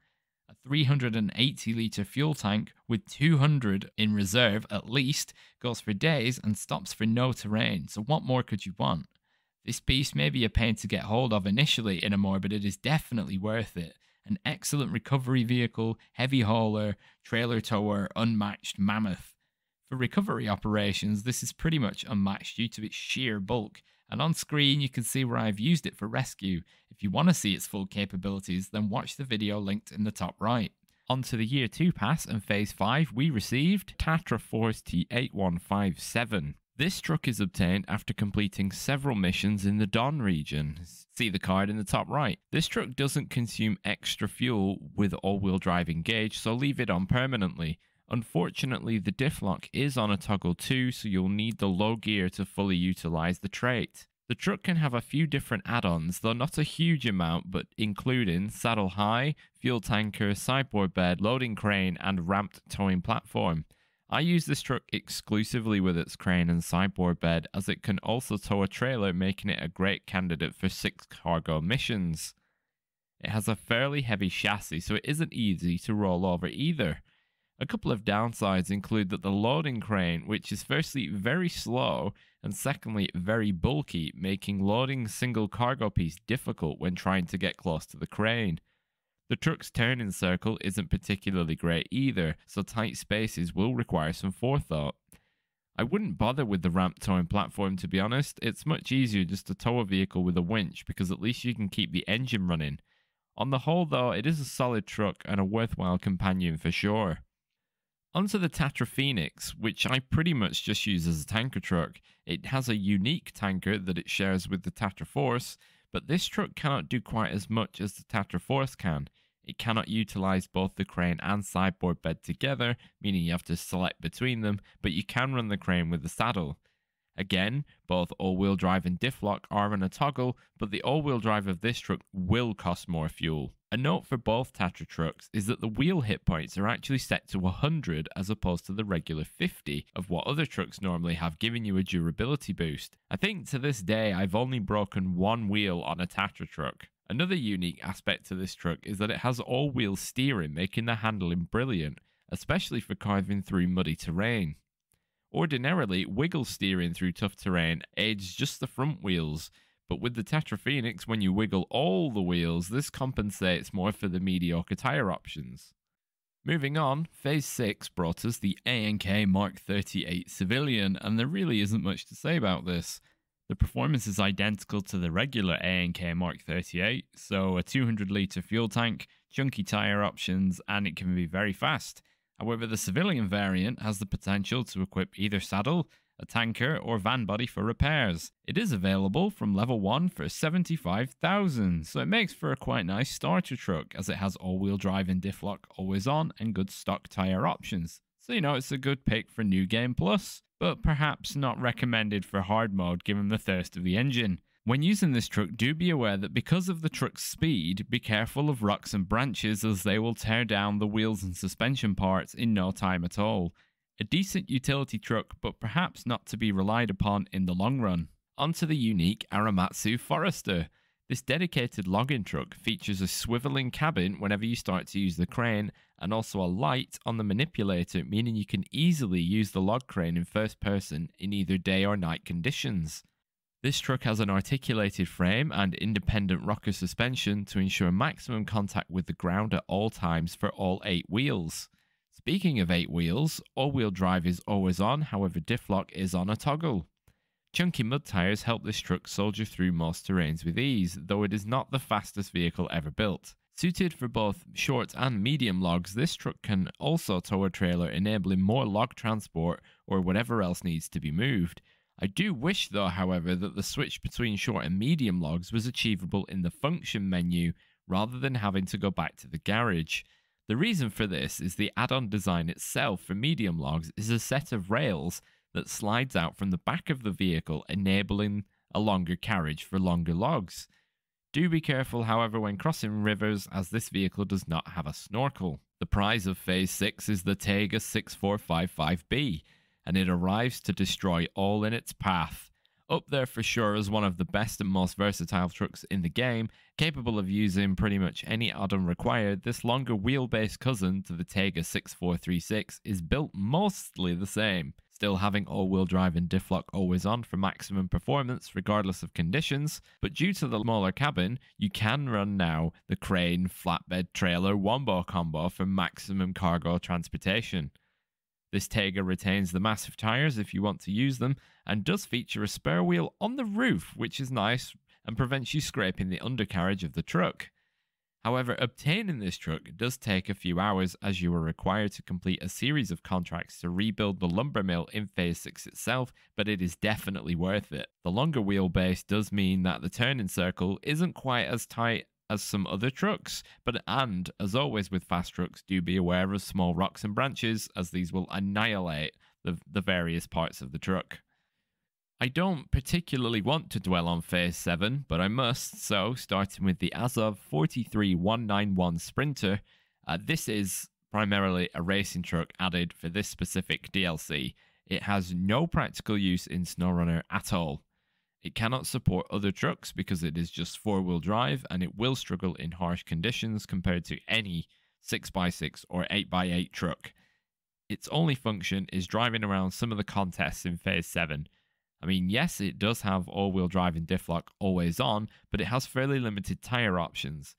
A three hundred eighty litre fuel tank with two hundred in reserve at least goes for days and stops for no terrain, so what more could you want? This beast may be a pain to get hold of initially in a more, but it is definitely worth it. An excellent recovery vehicle, heavy hauler, trailer tower, unmatched mammoth. For recovery operations, this is pretty much unmatched due to its sheer bulk, and on screen you can see where I've used it for rescue. If you want to see its full capabilities, then watch the video linked in the top right. On to the Year two pass and Phase five, we received Tatra Phoenix T eight one five seven. This truck is obtained after completing several missions in the Don region. See the card in the top right. This truck doesn't consume extra fuel with all-wheel drive engaged, so leave it on permanently. Unfortunately, the diff lock is on a toggle too, so you'll need the low gear to fully utilize the trait. The truck can have a few different add-ons, though not a huge amount, but including saddle high, fuel tanker, sideboard bed, loading crane, and ramped towing platform. I use this truck exclusively with its crane and sideboard bed, as it can also tow a trailer, making it a great candidate for six cargo missions. It has a fairly heavy chassis, so it isn't easy to roll over either. A couple of downsides include that the loading crane, which is firstly very slow and secondly very bulky, making loading single cargo piece difficult when trying to get close to the crane. The truck's turning circle isn't particularly great either, so tight spaces will require some forethought. I wouldn't bother with the ramp towing platform, to be honest. It's much easier just to tow a vehicle with a winch, because at least you can keep the engine running. On the whole though, it is a solid truck and a worthwhile companion for sure. Onto the Tatra Phoenix, which I pretty much just use as a tanker truck. It has a unique tanker that it shares with the Tatra Force, but this truck cannot do quite as much as the Tatra Force can. It cannot utilise both the crane and sideboard bed together, meaning you have to select between them, but you can run the crane with the saddle. Again, both all-wheel drive and diff lock are on a toggle, but the all-wheel drive of this truck will cost more fuel. A note for both Tatra trucks is that the wheel hit points are actually set to one hundred as opposed to the regular fifty of what other trucks normally have, giving you a durability boost. I think to this day I've only broken one wheel on a Tatra truck. Another unique aspect to this truck is that it has all-wheel steering, making the handling brilliant, especially for carving through muddy terrain. Ordinarily, wiggle steering through tough terrain aids just the front wheels, but with the Tatra Phoenix, when you wiggle all the wheels, this compensates more for the mediocre tyre options. Moving on, Phase six brought us the A and K Mark thirty-eight Civilian, and there really isn't much to say about this. The performance is identical to the regular A and K Mark thirty-eight, so a two hundred litre fuel tank, chunky tyre options, and it can be very fast. However, the civilian variant has the potential to equip either saddle, a tanker, or van body for repairs. It is available from level one for seventy-five thousand, so it makes for a quite nice starter truck, as it has all-wheel drive and diff lock always on and good stock tyre options, so you know it's a good pick for New Game Plus, but perhaps not recommended for hard mode given the thirst of the engine. When using this truck, do be aware that because of the truck's speed, be careful of rocks and branches as they will tear down the wheels and suspension parts in no time at all. A decent utility truck, but perhaps not to be relied upon in the long run. Onto the unique Arimatsu Forester. This dedicated logging truck features a swiveling cabin whenever you start to use the crane, and also a light on the manipulator, meaning you can easily use the log crane in first person in either day or night conditions. This truck has an articulated frame and independent rocker suspension to ensure maximum contact with the ground at all times for all eight wheels. Speaking of eight wheels, all-wheel drive is always on, however diff lock is on a toggle. Chunky mud tyres help this truck soldier through most terrains with ease, though it is not the fastest vehicle ever built. Suited for both short and medium logs, this truck can also tow a trailer, enabling more log transport or whatever else needs to be moved. I do wish though, however, that the switch between short and medium logs was achievable in the function menu, rather than having to go back to the garage. The reason for this is the add-on design itself for medium logs is a set of rails that slides out from the back of the vehicle, enabling a longer carriage for longer logs. Do be careful, however, when crossing rivers, as this vehicle does not have a snorkel. The prize of Phase six is the Taiga six four five five B, and it arrives to destroy all in its path. Up there for sure as one of the best and most versatile trucks in the game, capable of using pretty much any add-on required, this longer wheelbase cousin to the Taiga six four three six is built mostly the same, still having all-wheel drive and diff lock always on for maximum performance regardless of conditions, but due to the smaller cabin, you can run now the crane, flatbed, trailer, wombo combo for maximum cargo transportation. This Taiga retains the massive tyres if you want to use them, and does feature a spare wheel on the roof, which is nice and prevents you scraping the undercarriage of the truck. However, obtaining this truck does take a few hours, as you are required to complete a series of contracts to rebuild the lumber mill in Phase six itself, but it is definitely worth it. The longer wheelbase does mean that the turning circle isn't quite as tight as some other trucks, but and as always with fast trucks, do be aware of small rocks and branches, as these will annihilate the, the various parts of the truck. I don't particularly want to dwell on Phase seven, but I must, so starting with the Azov four three one nine one Sprinter, uh, this is primarily a racing truck added for this specific D L C. It has no practical use in SnowRunner at all. It cannot support other trucks because it is just four-wheel drive, and it will struggle in harsh conditions compared to any six by six or eight by eight truck. Its only function is driving around some of the contests in Phase seven. I mean, yes, it does have all-wheel drive and diff lock always on, but it has fairly limited tyre options.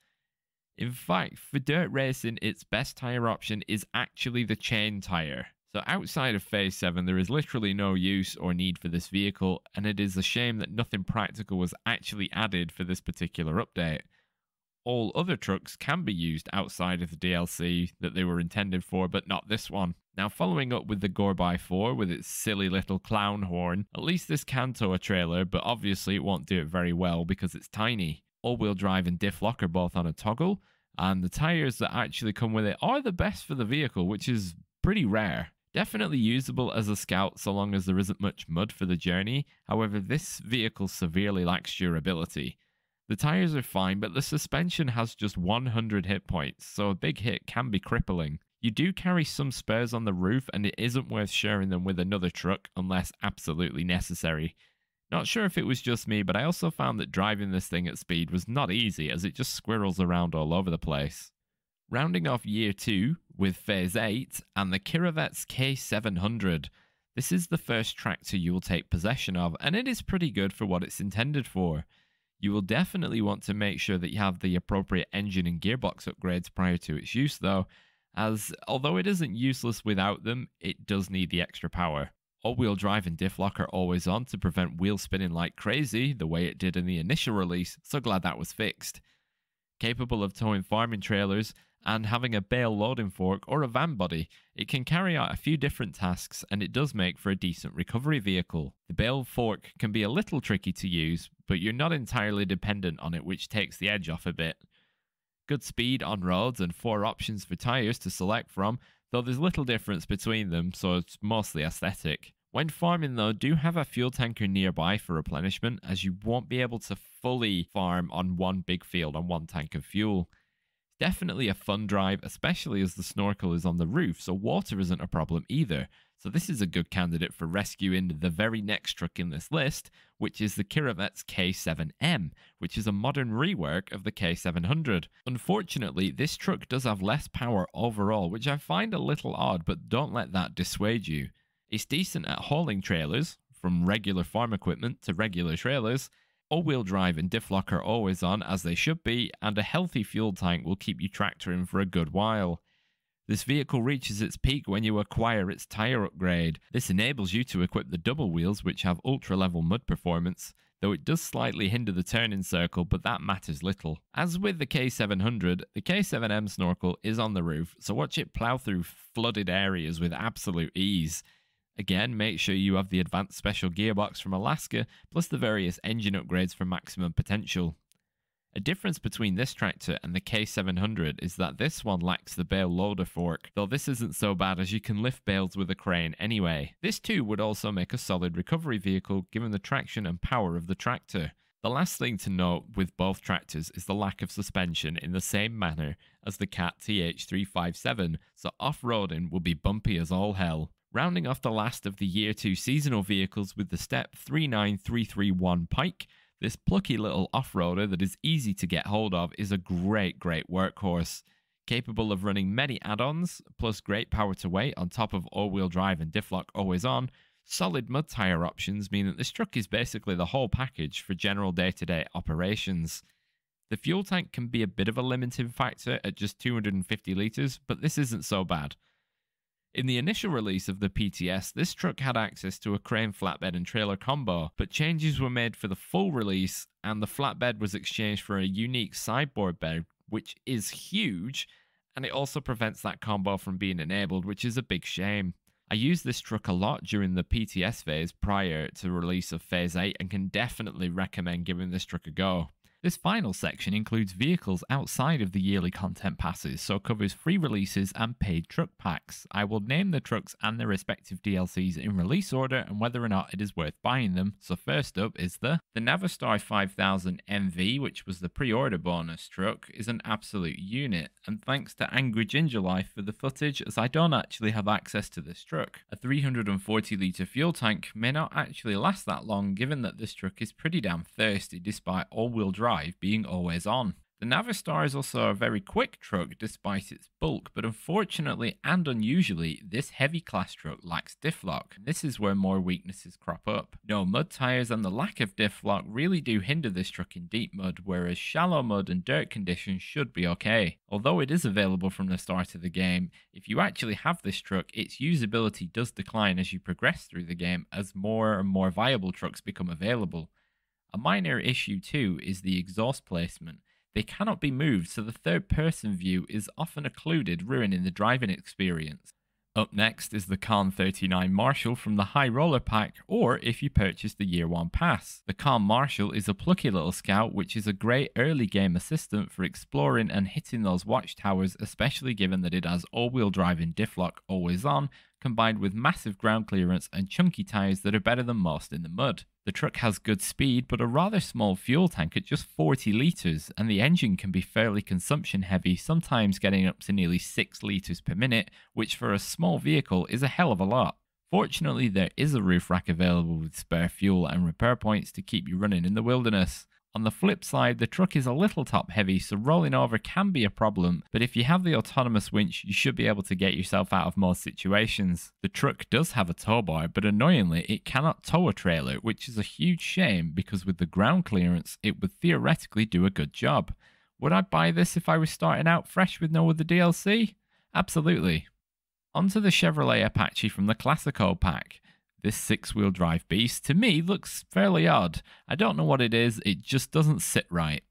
In fact, for dirt racing, its best tyre option is actually the chain tyre. So outside of Phase seven, there is literally no use or need for this vehicle, and it is a shame that nothing practical was actually added for this particular update. All other trucks can be used outside of the D L C that they were intended for, but not this one. Now, following up with the four by four with its silly little clown horn, at least this can tow a trailer, but obviously it won't do it very well because it's tiny. All-wheel drive and diff lock are both on a toggle, and the tyres that actually come with it are the best for the vehicle, which is pretty rare. Definitely usable as a scout so long as there isn't much mud for the journey, however this vehicle severely lacks durability. The tyres are fine, but the suspension has just one hundred hit points, so a big hit can be crippling. You do carry some spares on the roof, and it isn't worth sharing them with another truck unless absolutely necessary. Not sure if it was just me, but I also found that driving this thing at speed was not easy as it just squirrels around all over the place. Rounding off Year two with Phase eight and the Kirovets K seven hundred. This is the first tractor you will take possession of, and it is pretty good for what it's intended for. You will definitely want to make sure that you have the appropriate engine and gearbox upgrades prior to its use though, as although it isn't useless without them, it does need the extra power. All-wheel drive and diff lock are always on to prevent wheel spinning like crazy, the way it did in the initial release, so glad that was fixed. Capable of towing farming trailers, and having a bale loading fork or a van body, it can carry out a few different tasks, and it does make for a decent recovery vehicle. The bale fork can be a little tricky to use, but you're not entirely dependent on it, which takes the edge off a bit. Good speed on roads and four options for tyres to select from, though there's little difference between them, so it's mostly aesthetic. When farming though, do have a fuel tanker nearby for replenishment, as you won't be able to fully farm on one big field on one tank of fuel. It's definitely a fun drive, especially as the snorkel is on the roof, so water isn't a problem either. So this is a good candidate for rescuing the very next truck in this list, which is the Kiravet's K seven M, which is a modern rework of the K seven hundred. Unfortunately, this truck does have less power overall, which I find a little odd, but don't let that dissuade you. It's decent at hauling trailers, from regular farm equipment to regular trailers. All-wheel drive and diff lock are always on, as they should be, and a healthy fuel tank will keep you tractoring for a good while. This vehicle reaches its peak when you acquire its tyre upgrade. This enables you to equip the double wheels, which have ultra-level mud performance, though it does slightly hinder the turning circle, but that matters little. As with the K seven hundred, the K seven M snorkel is on the roof, so watch it plough through flooded areas with absolute ease. Again, make sure you have the advanced special gearbox from Alaska, plus the various engine upgrades for maximum potential. A difference between this tractor and the K seven hundred is that this one lacks the bale loader fork, though this isn't so bad as you can lift bales with a crane anyway. This too would also make a solid recovery vehicle given the traction and power of the tractor. The last thing to note with both tractors is the lack of suspension in the same manner as the Cat T H three fifty-seven, so off-roading will be bumpy as all hell. Rounding off the last of the year two seasonal vehicles with the Step three nine three three one Pike. This plucky little off-roader that is easy to get hold of is a great, great workhorse. Capable of running many add-ons, plus great power to weight on top of all-wheel drive and diff lock always on, solid mud tire options mean that this truck is basically the whole package for general day-to-day operations. The fuel tank can be a bit of a limiting factor at just two hundred fifty litres, but this isn't so bad. In the initial release of the P T S, this truck had access to a crane flatbed and trailer combo, but changes were made for the full release and the flatbed was exchanged for a unique sideboard bed, which is huge, and it also prevents that combo from being enabled, which is a big shame. I used this truck a lot during the P T S phase prior to release of phase eight and can definitely recommend giving this truck a go. This final section includes vehicles outside of the yearly content passes, so covers free releases and paid truck packs. I will name the trucks and their respective D L Cs in release order and whether or not it is worth buying them. So first up is the... The Navistar five thousand M V, which was the pre-order bonus truck, is an absolute unit, and thanks to Angry Ginger Life for the footage, as I don't actually have access to this truck. A three hundred forty litre fuel tank may not actually last that long, given that this truck is pretty damn thirsty despite all-wheel drive being always on. The Navistar is also a very quick truck despite its bulk, but unfortunately and unusually, this heavy class truck lacks diff lock. This is where more weaknesses crop up. No mud tires and the lack of diff lock really do hinder this truck in deep mud, whereas shallow mud and dirt conditions should be okay. Although it is available from the start of the game, if you actually have this truck, its usability does decline as you progress through the game as more and more viable trucks become available. A minor issue too is the exhaust placement. They cannot be moved, so the third person view is often occluded, ruining the driving experience. Up next is the Khan thirty-nine Marshall from the High Roller Pack, or if you purchase the Year one Pass. The Khan Marshall is a plucky little scout which is a great early game assistant for exploring and hitting those watchtowers, especially given that it has all-wheel drive and diff lock always on, combined with massive ground clearance and chunky tyres that are better than most in the mud. The truck has good speed but a rather small fuel tank at just forty litres, and the engine can be fairly consumption heavy, sometimes getting up to nearly six litres per minute, which for a small vehicle is a hell of a lot. Fortunately, there is a roof rack available with spare fuel and repair points to keep you running in the wilderness. On the flip side, the truck is a little top heavy, so rolling over can be a problem, but if you have the autonomous winch, you should be able to get yourself out of most situations. The truck does have a tow bar, but annoyingly it cannot tow a trailer, which is a huge shame because with the ground clearance it would theoretically do a good job. Would I buy this if I was starting out fresh with no other D L C? Absolutely. Onto the Chevrolet Apache from the Classico pack. This six-wheel drive beast, to me, looks fairly odd. I don't know what it is, it just doesn't sit right.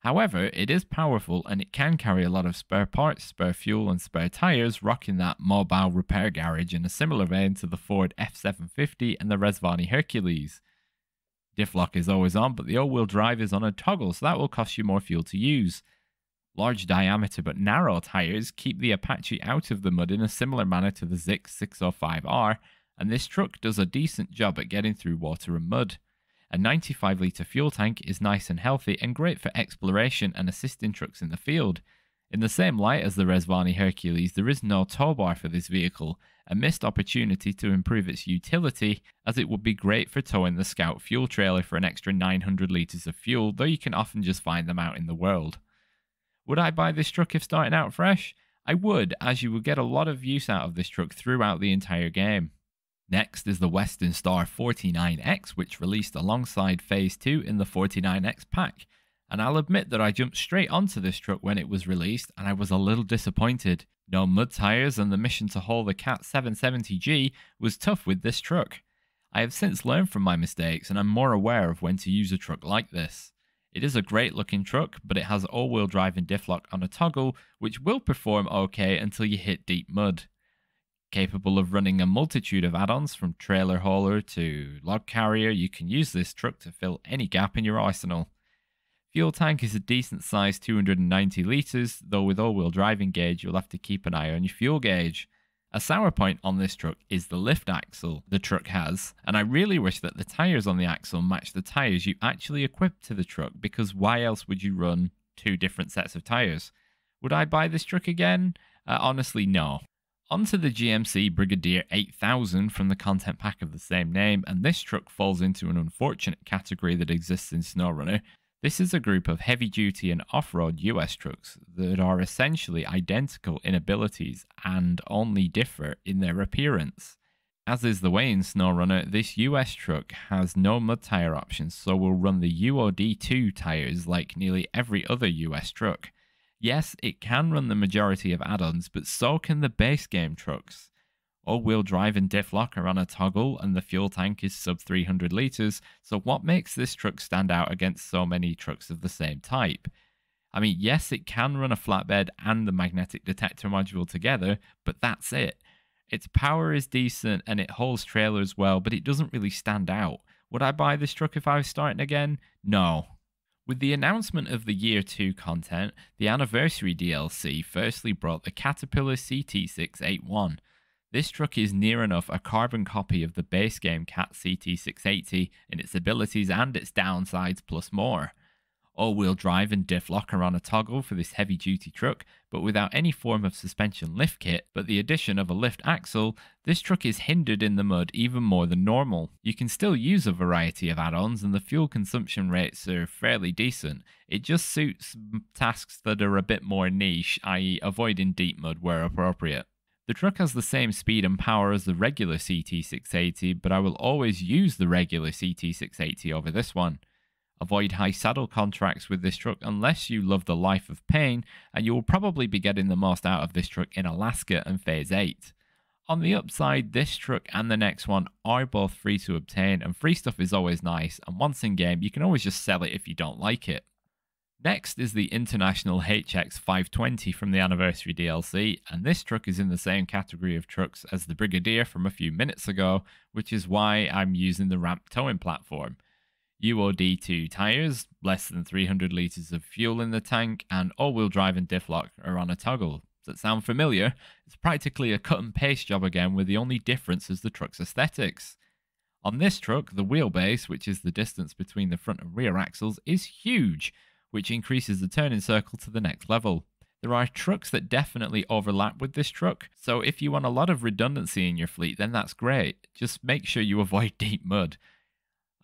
However, it is powerful and it can carry a lot of spare parts, spare fuel and spare tyres, rocking that mobile repair garage in a similar vein to the Ford F seven fifty and the Resvani Hercules. Diff lock is always on, but the all-wheel drive is on a toggle, so that will cost you more fuel to use. Large diameter but narrow tyres keep the Apache out of the mud in a similar manner to the Zix six oh five R, and this truck does a decent job at getting through water and mud. A ninety-five litre fuel tank is nice and healthy and great for exploration and assisting trucks in the field. In the same light as the Resvani Hercules, there is no tow bar for this vehicle, a missed opportunity to improve its utility, as it would be great for towing the Scout fuel trailer for an extra nine hundred litres of fuel, though you can often just find them out in the world. Would I buy this truck if starting out fresh? I would, as you will get a lot of use out of this truck throughout the entire game. Next is the Western Star forty-nine X, which released alongside Phase two in the forty-nine X pack. And I'll admit that I jumped straight onto this truck when it was released and I was a little disappointed. No mud tyres, and the mission to haul the Cat seven seventy G was tough with this truck. I have since learned from my mistakes and I'm more aware of when to use a truck like this. It is a great looking truck, but it has all-wheel drive and diff lock on a toggle, which will perform okay until you hit deep mud. Capable of running a multitude of add-ons from trailer hauler to log carrier, you can use this truck to fill any gap in your arsenal. Fuel tank is a decent size two hundred ninety litres, though with all-wheel driving gauge you'll have to keep an eye on your fuel gauge. A sour point on this truck is the lift axle the truck has, and I really wish that the tyres on the axle matched the tyres you actually equipped to the truck, because why else would you run two different sets of tyres? Would I buy this truck again? Uh, honestly, no. Onto the G M C Brigadier eight thousand from the content pack of the same name, and this truck falls into an unfortunate category that exists in SnowRunner. This is a group of heavy-duty and off-road U S trucks that are essentially identical in abilities and only differ in their appearance. As is the way in SnowRunner, this U S truck has no mud tyre options, so will run the U O D two tyres like nearly every other U S truck. Yes, it can run the majority of add-ons, but so can the base game trucks. All-wheel drive and diff lock are on a toggle, and the fuel tank is sub three hundred litres, so what makes this truck stand out against so many trucks of the same type? I mean, yes, it can run a flatbed and the magnetic detector module together, but that's it. Its power is decent and it hauls trailers well, but it doesn't really stand out. Would I buy this truck if I was starting again? No. With the announcement of the Year two content, the Anniversary D L C firstly brought the Caterpillar C T six eighty-one. This truck is near enough a carbon copy of the base game Cat C T six eighty in its abilities and its downsides, plus more. All-wheel drive and diff lock are on a toggle for this heavy-duty truck, but without any form of suspension lift kit, but the addition of a lift axle, this truck is hindered in the mud even more than normal. You can still use a variety of add-ons and the fuel consumption rates are fairly decent. It just suits tasks that are a bit more niche, that is avoiding deep mud where appropriate. The truck has the same speed and power as the regular C T six eighty, but I will always use the regular C T six eighty over this one. Avoid high saddle contracts with this truck unless you love the life of pain, and you will probably be getting the most out of this truck in Alaska and Phase eight. On the upside, this truck and the next one are both free to obtain, and free stuff is always nice, and once in game you can always just sell it if you don't like it. Next is the International H X five twenty from the Anniversary D L C, and this truck is in the same category of trucks as the Brigadier from a few minutes ago, which is why I'm using the ramp towing platform. U O D two tyres, less than three hundred litres of fuel in the tank, and all-wheel drive and diff lock are on a toggle. Does that sound familiar? It's practically a cut-and-paste job again, with the only difference is the truck's aesthetics. On this truck, the wheelbase, which is the distance between the front and rear axles, is huge, which increases the turning circle to the next level. There are trucks that definitely overlap with this truck, so if you want a lot of redundancy in your fleet, then that's great. Just make sure you avoid deep mud.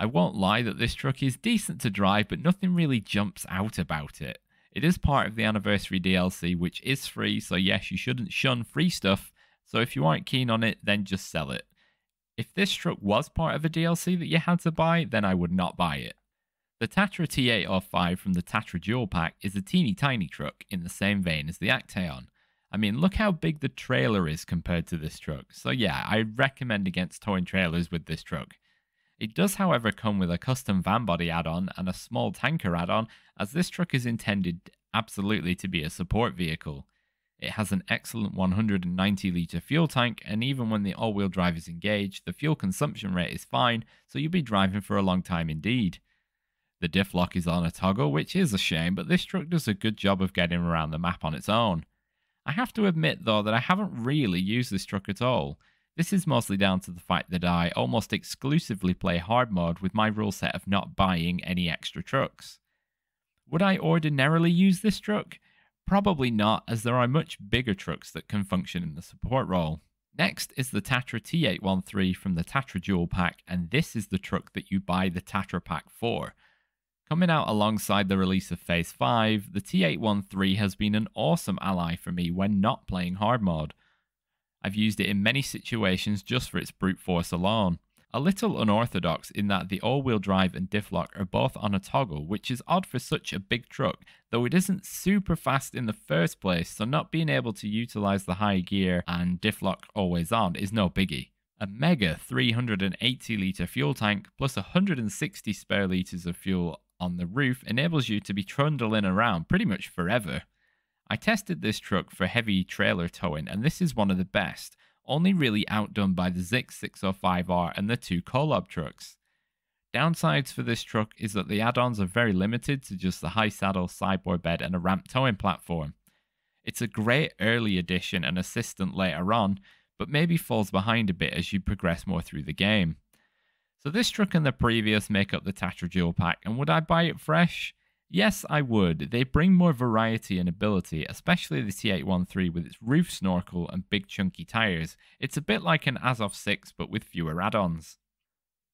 I won't lie that this truck is decent to drive, but nothing really jumps out about it. It is part of the Anniversary D L C, which is free, so yes, you shouldn't shun free stuff, so if you aren't keen on it, then just sell it. If this truck was part of a D L C that you had to buy, then I would not buy it. The Tatra T eight oh five from the Tatra Dual Pack is a teeny tiny truck in the same vein as the Actaeon. I mean, look how big the trailer is compared to this truck, so yeah, I recommend against towing trailers with this truck. It does however come with a custom van body add-on and a small tanker add-on, as this truck is intended absolutely to be a support vehicle. It has an excellent one hundred ninety litre fuel tank, and even when the all-wheel drive is engaged, the fuel consumption rate is fine, so you'll be driving for a long time indeed. The diff lock is on a toggle, which is a shame, but this truck does a good job of getting around the map on its own. I have to admit though that I haven't really used this truck at all. This is mostly down to the fact that I almost exclusively play hard mode with my rule set of not buying any extra trucks. Would I ordinarily use this truck? Probably not, as there are much bigger trucks that can function in the support role. Next is the Tatra T eight thirteen from the Tatra Jewel Pack, and this is the truck that you buy the Tatra Pack for. Coming out alongside the release of Phase five, the T eight thirteen has been an awesome ally for me when not playing hard mode. I've used it in many situations just for its brute force alone. A little unorthodox in that the all-wheel drive and diff lock are both on a toggle, which is odd for such a big truck, though it isn't super fast in the first place, so not being able to utilise the high gear and diff lock always on is no biggie. A mega three hundred eighty litre fuel tank plus one hundred sixty spare litres of fuel on the roof enables you to be trundling around pretty much forever. I tested this truck for heavy trailer towing, and this is one of the best, only really outdone by the Zix six oh five R and the two Kolob trucks. Downsides for this truck is that the add-ons are very limited to just the high saddle, sideboard bed and a ramp towing platform. It's a great early addition and assistant later on, but maybe falls behind a bit as you progress more through the game. So this truck and the previous make up the Tatra Jewel Pack, and would I buy it fresh? Yes, I would. They bring more variety and ability, especially the T eight thirteen with its roof snorkel and big chunky tyres. It's a bit like an Azov six but with fewer add-ons.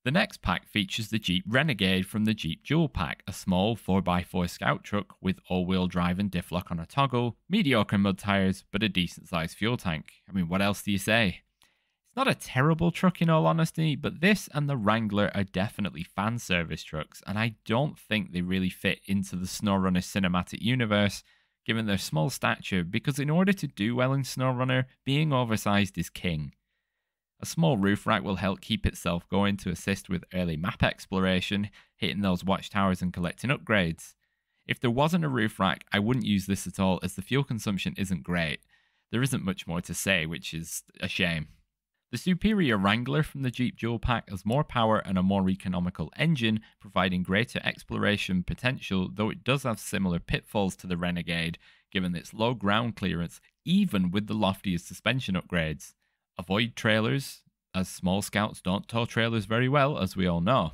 The next pack features the Jeep Renegade from the Jeep Jewel Pack, a small four by four Scout truck with all-wheel drive and diff lock on a toggle, mediocre mud tyres but a decent sized fuel tank. I mean, what else do you say? It's not a terrible truck in all honesty, but this and the Wrangler are definitely fan service trucks, and I don't think they really fit into the SnowRunner cinematic universe given their small stature, because in order to do well in SnowRunner, being oversized is king. A small roof rack will help keep itself going to assist with early map exploration, hitting those watchtowers and collecting upgrades. If there wasn't a roof rack, I wouldn't use this at all as the fuel consumption isn't great. There isn't much more to say, which is a shame. The superior Wrangler from the Jeep Jewel Pack has more power and a more economical engine, providing greater exploration potential, though it does have similar pitfalls to the Renegade, given its low ground clearance, even with the loftiest suspension upgrades. Avoid trailers, as small Scouts don't tow trailers very well, as we all know.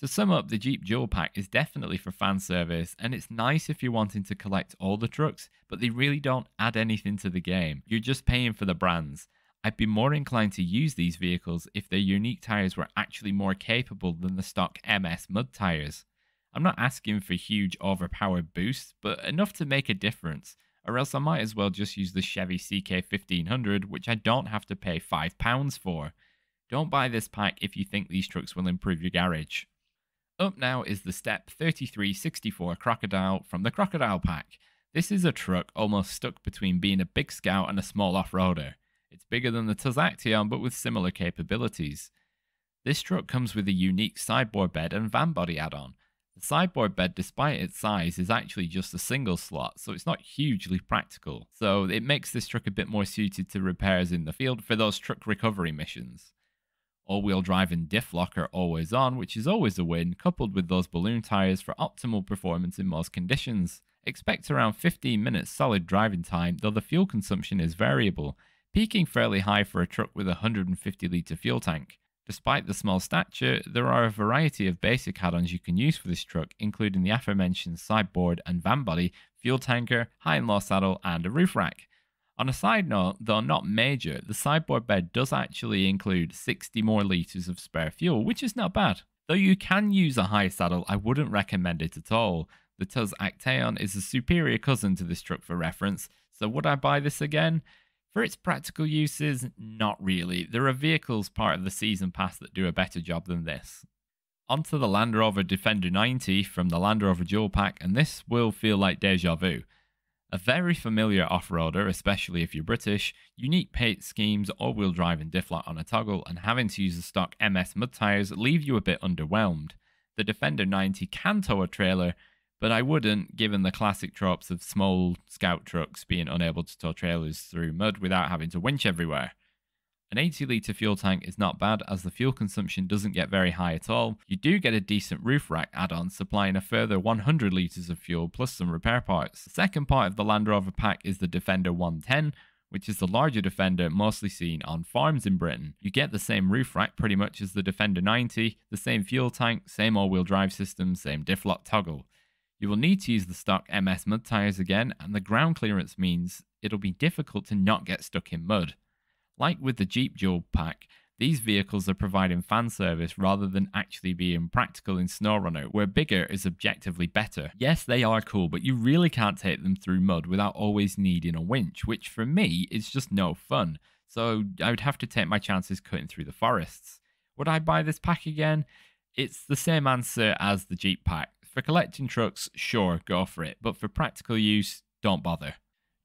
To sum up, the Jeep Jewel Pack is definitely for fan service, and it's nice if you're wanting to collect all the trucks, but they really don't add anything to the game. You're just paying for the brands. I'd be more inclined to use these vehicles if their unique tyres were actually more capable than the stock M S mud tyres. I'm not asking for huge overpowered boosts, but enough to make a difference, or else I might as well just use the Chevy C K fifteen hundred, which I don't have to pay five pounds for. Don't buy this pack if you think these trucks will improve your garage. Up now is the Step thirty-three sixty-four Crocodile from the Crocodile Pack. This is a truck almost stuck between being a big Scout and a small off-roader. It's bigger than the Tuz but with similar capabilities. This truck comes with a unique sideboard bed and van body add-on. The sideboard bed, despite its size, is actually just a single slot, so it's not hugely practical. So it makes this truck a bit more suited to repairs in the field for those truck recovery missions. All-wheel drive and diff lock are always on, which is always a win, coupled with those balloon tyres for optimal performance in most conditions. Expect around fifteen minutes solid driving time, though the fuel consumption is variable, peaking fairly high for a truck with a one hundred fifty litre fuel tank. Despite the small stature, there are a variety of basic add-ons you can use for this truck, including the aforementioned sideboard and van body, fuel tanker, high and low saddle, and a roof rack. On a side note, though not major, the sideboard bed does actually include sixty more litres of spare fuel, which is not bad. Though you can use a high saddle, I wouldn't recommend it at all. The Tuz Actaeon is a superior cousin to this truck for reference, so would I buy this again? For its practical uses, not really. There are vehicles part of the season pass that do a better job than this. Onto the Land Rover Defender ninety from the Land Rover Jewel Pack, and this will feel like deja vu. A very familiar off-roader, especially if you're British, unique paint schemes, all-wheel drive and diff lock on a toggle, and having to use the stock M S mud tyres leave you a bit underwhelmed. The Defender ninety can tow a trailer, but I wouldn't, given the classic tropes of small Scout trucks being unable to tow trailers through mud without having to winch everywhere. An eighty litre fuel tank is not bad as the fuel consumption doesn't get very high at all. You do get a decent roof rack add-on supplying a further one hundred litres of fuel plus some repair parts. The second part of the Land Rover pack is the Defender one ten, which is the larger Defender mostly seen on farms in Britain. You get the same roof rack pretty much as the Defender ninety, the same fuel tank, same all-wheel drive system, same diff lock toggle. You will need to use the stock M S mud tyres again, and the ground clearance means it'll be difficult to not get stuck in mud. Like with the Jeep Dual Pack, these vehicles are providing fan service rather than actually being practical in SnowRunner, where bigger is objectively better. Yes, they are cool, but you really can't take them through mud without always needing a winch, which for me is just no fun, so I would have to take my chances cutting through the forests. Would I buy this pack again? It's the same answer as the Jeep Pack. For collecting trucks, sure, go for it, but for practical use, don't bother.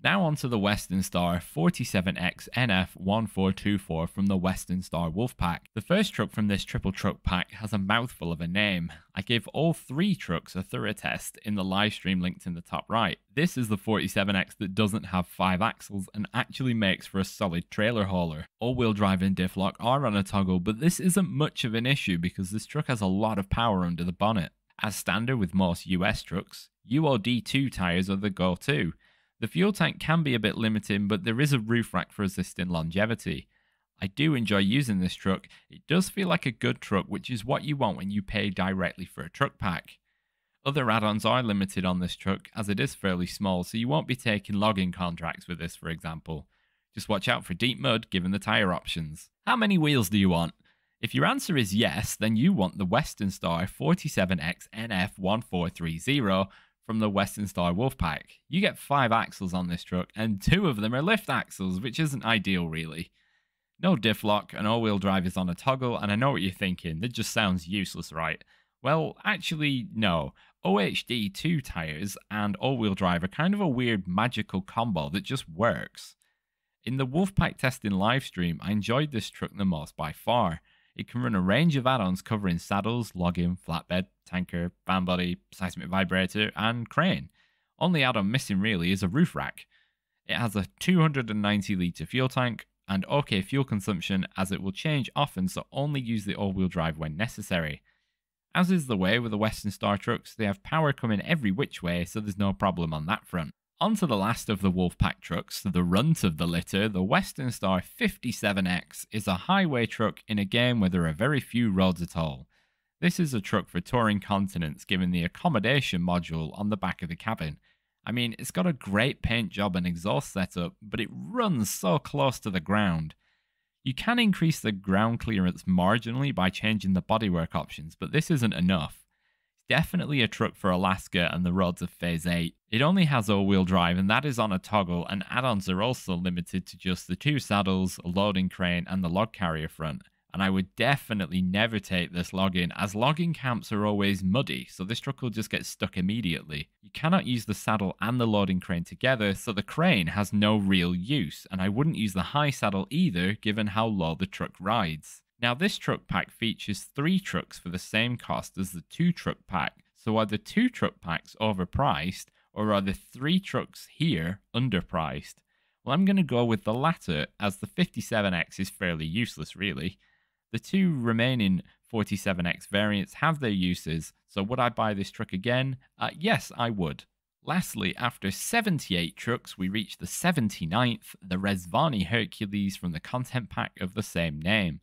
Now onto the Western Star forty-seven X N F one four two four from the Western Star Wolf Pack. The first truck from this triple truck pack has a mouthful of a name. I gave all three trucks a thorough test in the live stream linked in the top right. This is the forty-seven X that doesn't have five axles and actually makes for a solid trailer hauler. All-wheel drive and diff lock are on a toggle, but this isn't much of an issue because this truck has a lot of power under the bonnet. As standard with most U S trucks, U O D two tyres are the go-to. The fuel tank can be a bit limiting, but there is a roof rack for assisting longevity. I do enjoy using this truck. It does feel like a good truck, which is what you want when you pay directly for a truck pack. Other add-ons are limited on this truck, as it is fairly small, so you won't be taking logging contracts with this, for example. Just watch out for deep mud, given the tyre options. How many wheels do you want? If your answer is yes, then you want the Western Star forty-seven X N F one four three zero, from the Western Star Wolf Pack. You get five axles on this truck, and two of them are lift axles, which isn't ideal really. No diff lock, an all-wheel drive is on a toggle, and I know what you're thinking, that just sounds useless, right? Well, actually, no. O H D two tyres and all-wheel drive are kind of a weird magical combo that just works. In the Wolfpack testing livestream, I enjoyed this truck the most by far. It can run a range of add-ons covering saddles, logging, flatbed, tanker, van body, seismic vibrator, and crane. Only add-on missing really is a roof rack. It has a two hundred ninety litre fuel tank and okay fuel consumption, as it will change often, so only use the all-wheel drive when necessary. As is the way with the Western Star trucks, they have power coming every which way, so there's no problem on that front. On to the last of the Wolfpack trucks, the runt of the litter, the Western Star fifty-seven X is a highway truck in a game where there are very few roads at all. This is a truck for touring continents, given the accommodation module on the back of the cabin. I mean, it's got a great paint job and exhaust setup, but it runs so close to the ground. You can increase the ground clearance marginally by changing the bodywork options, but this isn't enough. Definitely a truck for Alaska and the roads of Phase eight. It only has all-wheel drive, and that is on a toggle, and add-ons are also limited to just the two saddles, a loading crane, and the log carrier front. And I would definitely never take this logging, as logging camps are always muddy, so this truck will just get stuck immediately. You cannot use the saddle and the loading crane together, so the crane has no real use, and I wouldn't use the high saddle either, given how low the truck rides. Now this truck pack features three trucks for the same cost as the two truck pack, so are the two truck packs overpriced or are the three trucks here underpriced? Well, I'm going to go with the latter, as the fifty-seven X is fairly useless really. The two remaining forty-seven X variants have their uses, so would I buy this truck again? Uh, yes, I would. Lastly, after seventy-eight trucks, we reach the seventy-ninth, the Rezvani Hercules from the content pack of the same name.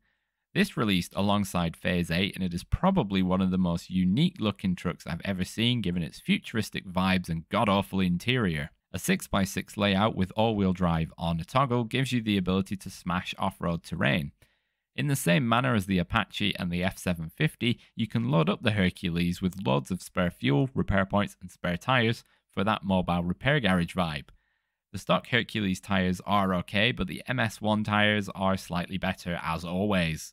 This released alongside Phase eight, and it is probably one of the most unique looking trucks I've ever seen, given its futuristic vibes and god-awful interior. A six by six layout with all-wheel drive on a toggle gives you the ability to smash off-road terrain. In the same manner as the Apache and the F seven fifty, you can load up the Hercules with loads of spare fuel, repair points, and spare tires for that mobile repair garage vibe. The stock Hercules tires are okay, but the M S one tires are slightly better as always.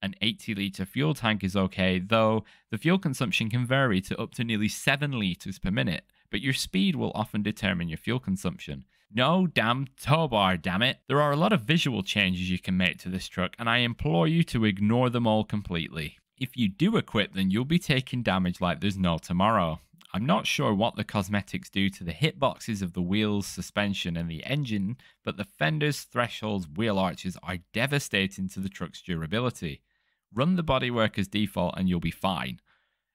An eighty litre fuel tank is okay, though the fuel consumption can vary to up to nearly seven litres per minute, but your speed will often determine your fuel consumption. No damn tow bar, damn it! There are a lot of visual changes you can make to this truck, and I implore you to ignore them all completely. If you do equip, then you'll be taking damage like there's no tomorrow. I'm not sure what the cosmetics do to the hitboxes of the wheels, suspension and the engine, but the fenders, thresholds, wheel arches are devastating to the truck's durability. Run the bodywork as default and you'll be fine.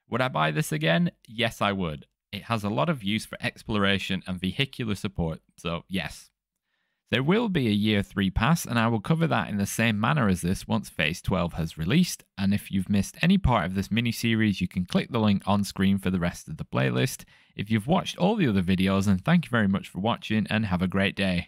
Would I buy this again? Yes, I would. It has a lot of use for exploration and vehicular support, so yes. There will be a Year three pass, and I will cover that in the same manner as this once Phase twelve has released, and if you've missed any part of this mini-series, you can click the link on screen for the rest of the playlist. If you've watched all the other videos, then thank you very much for watching, and have a great day.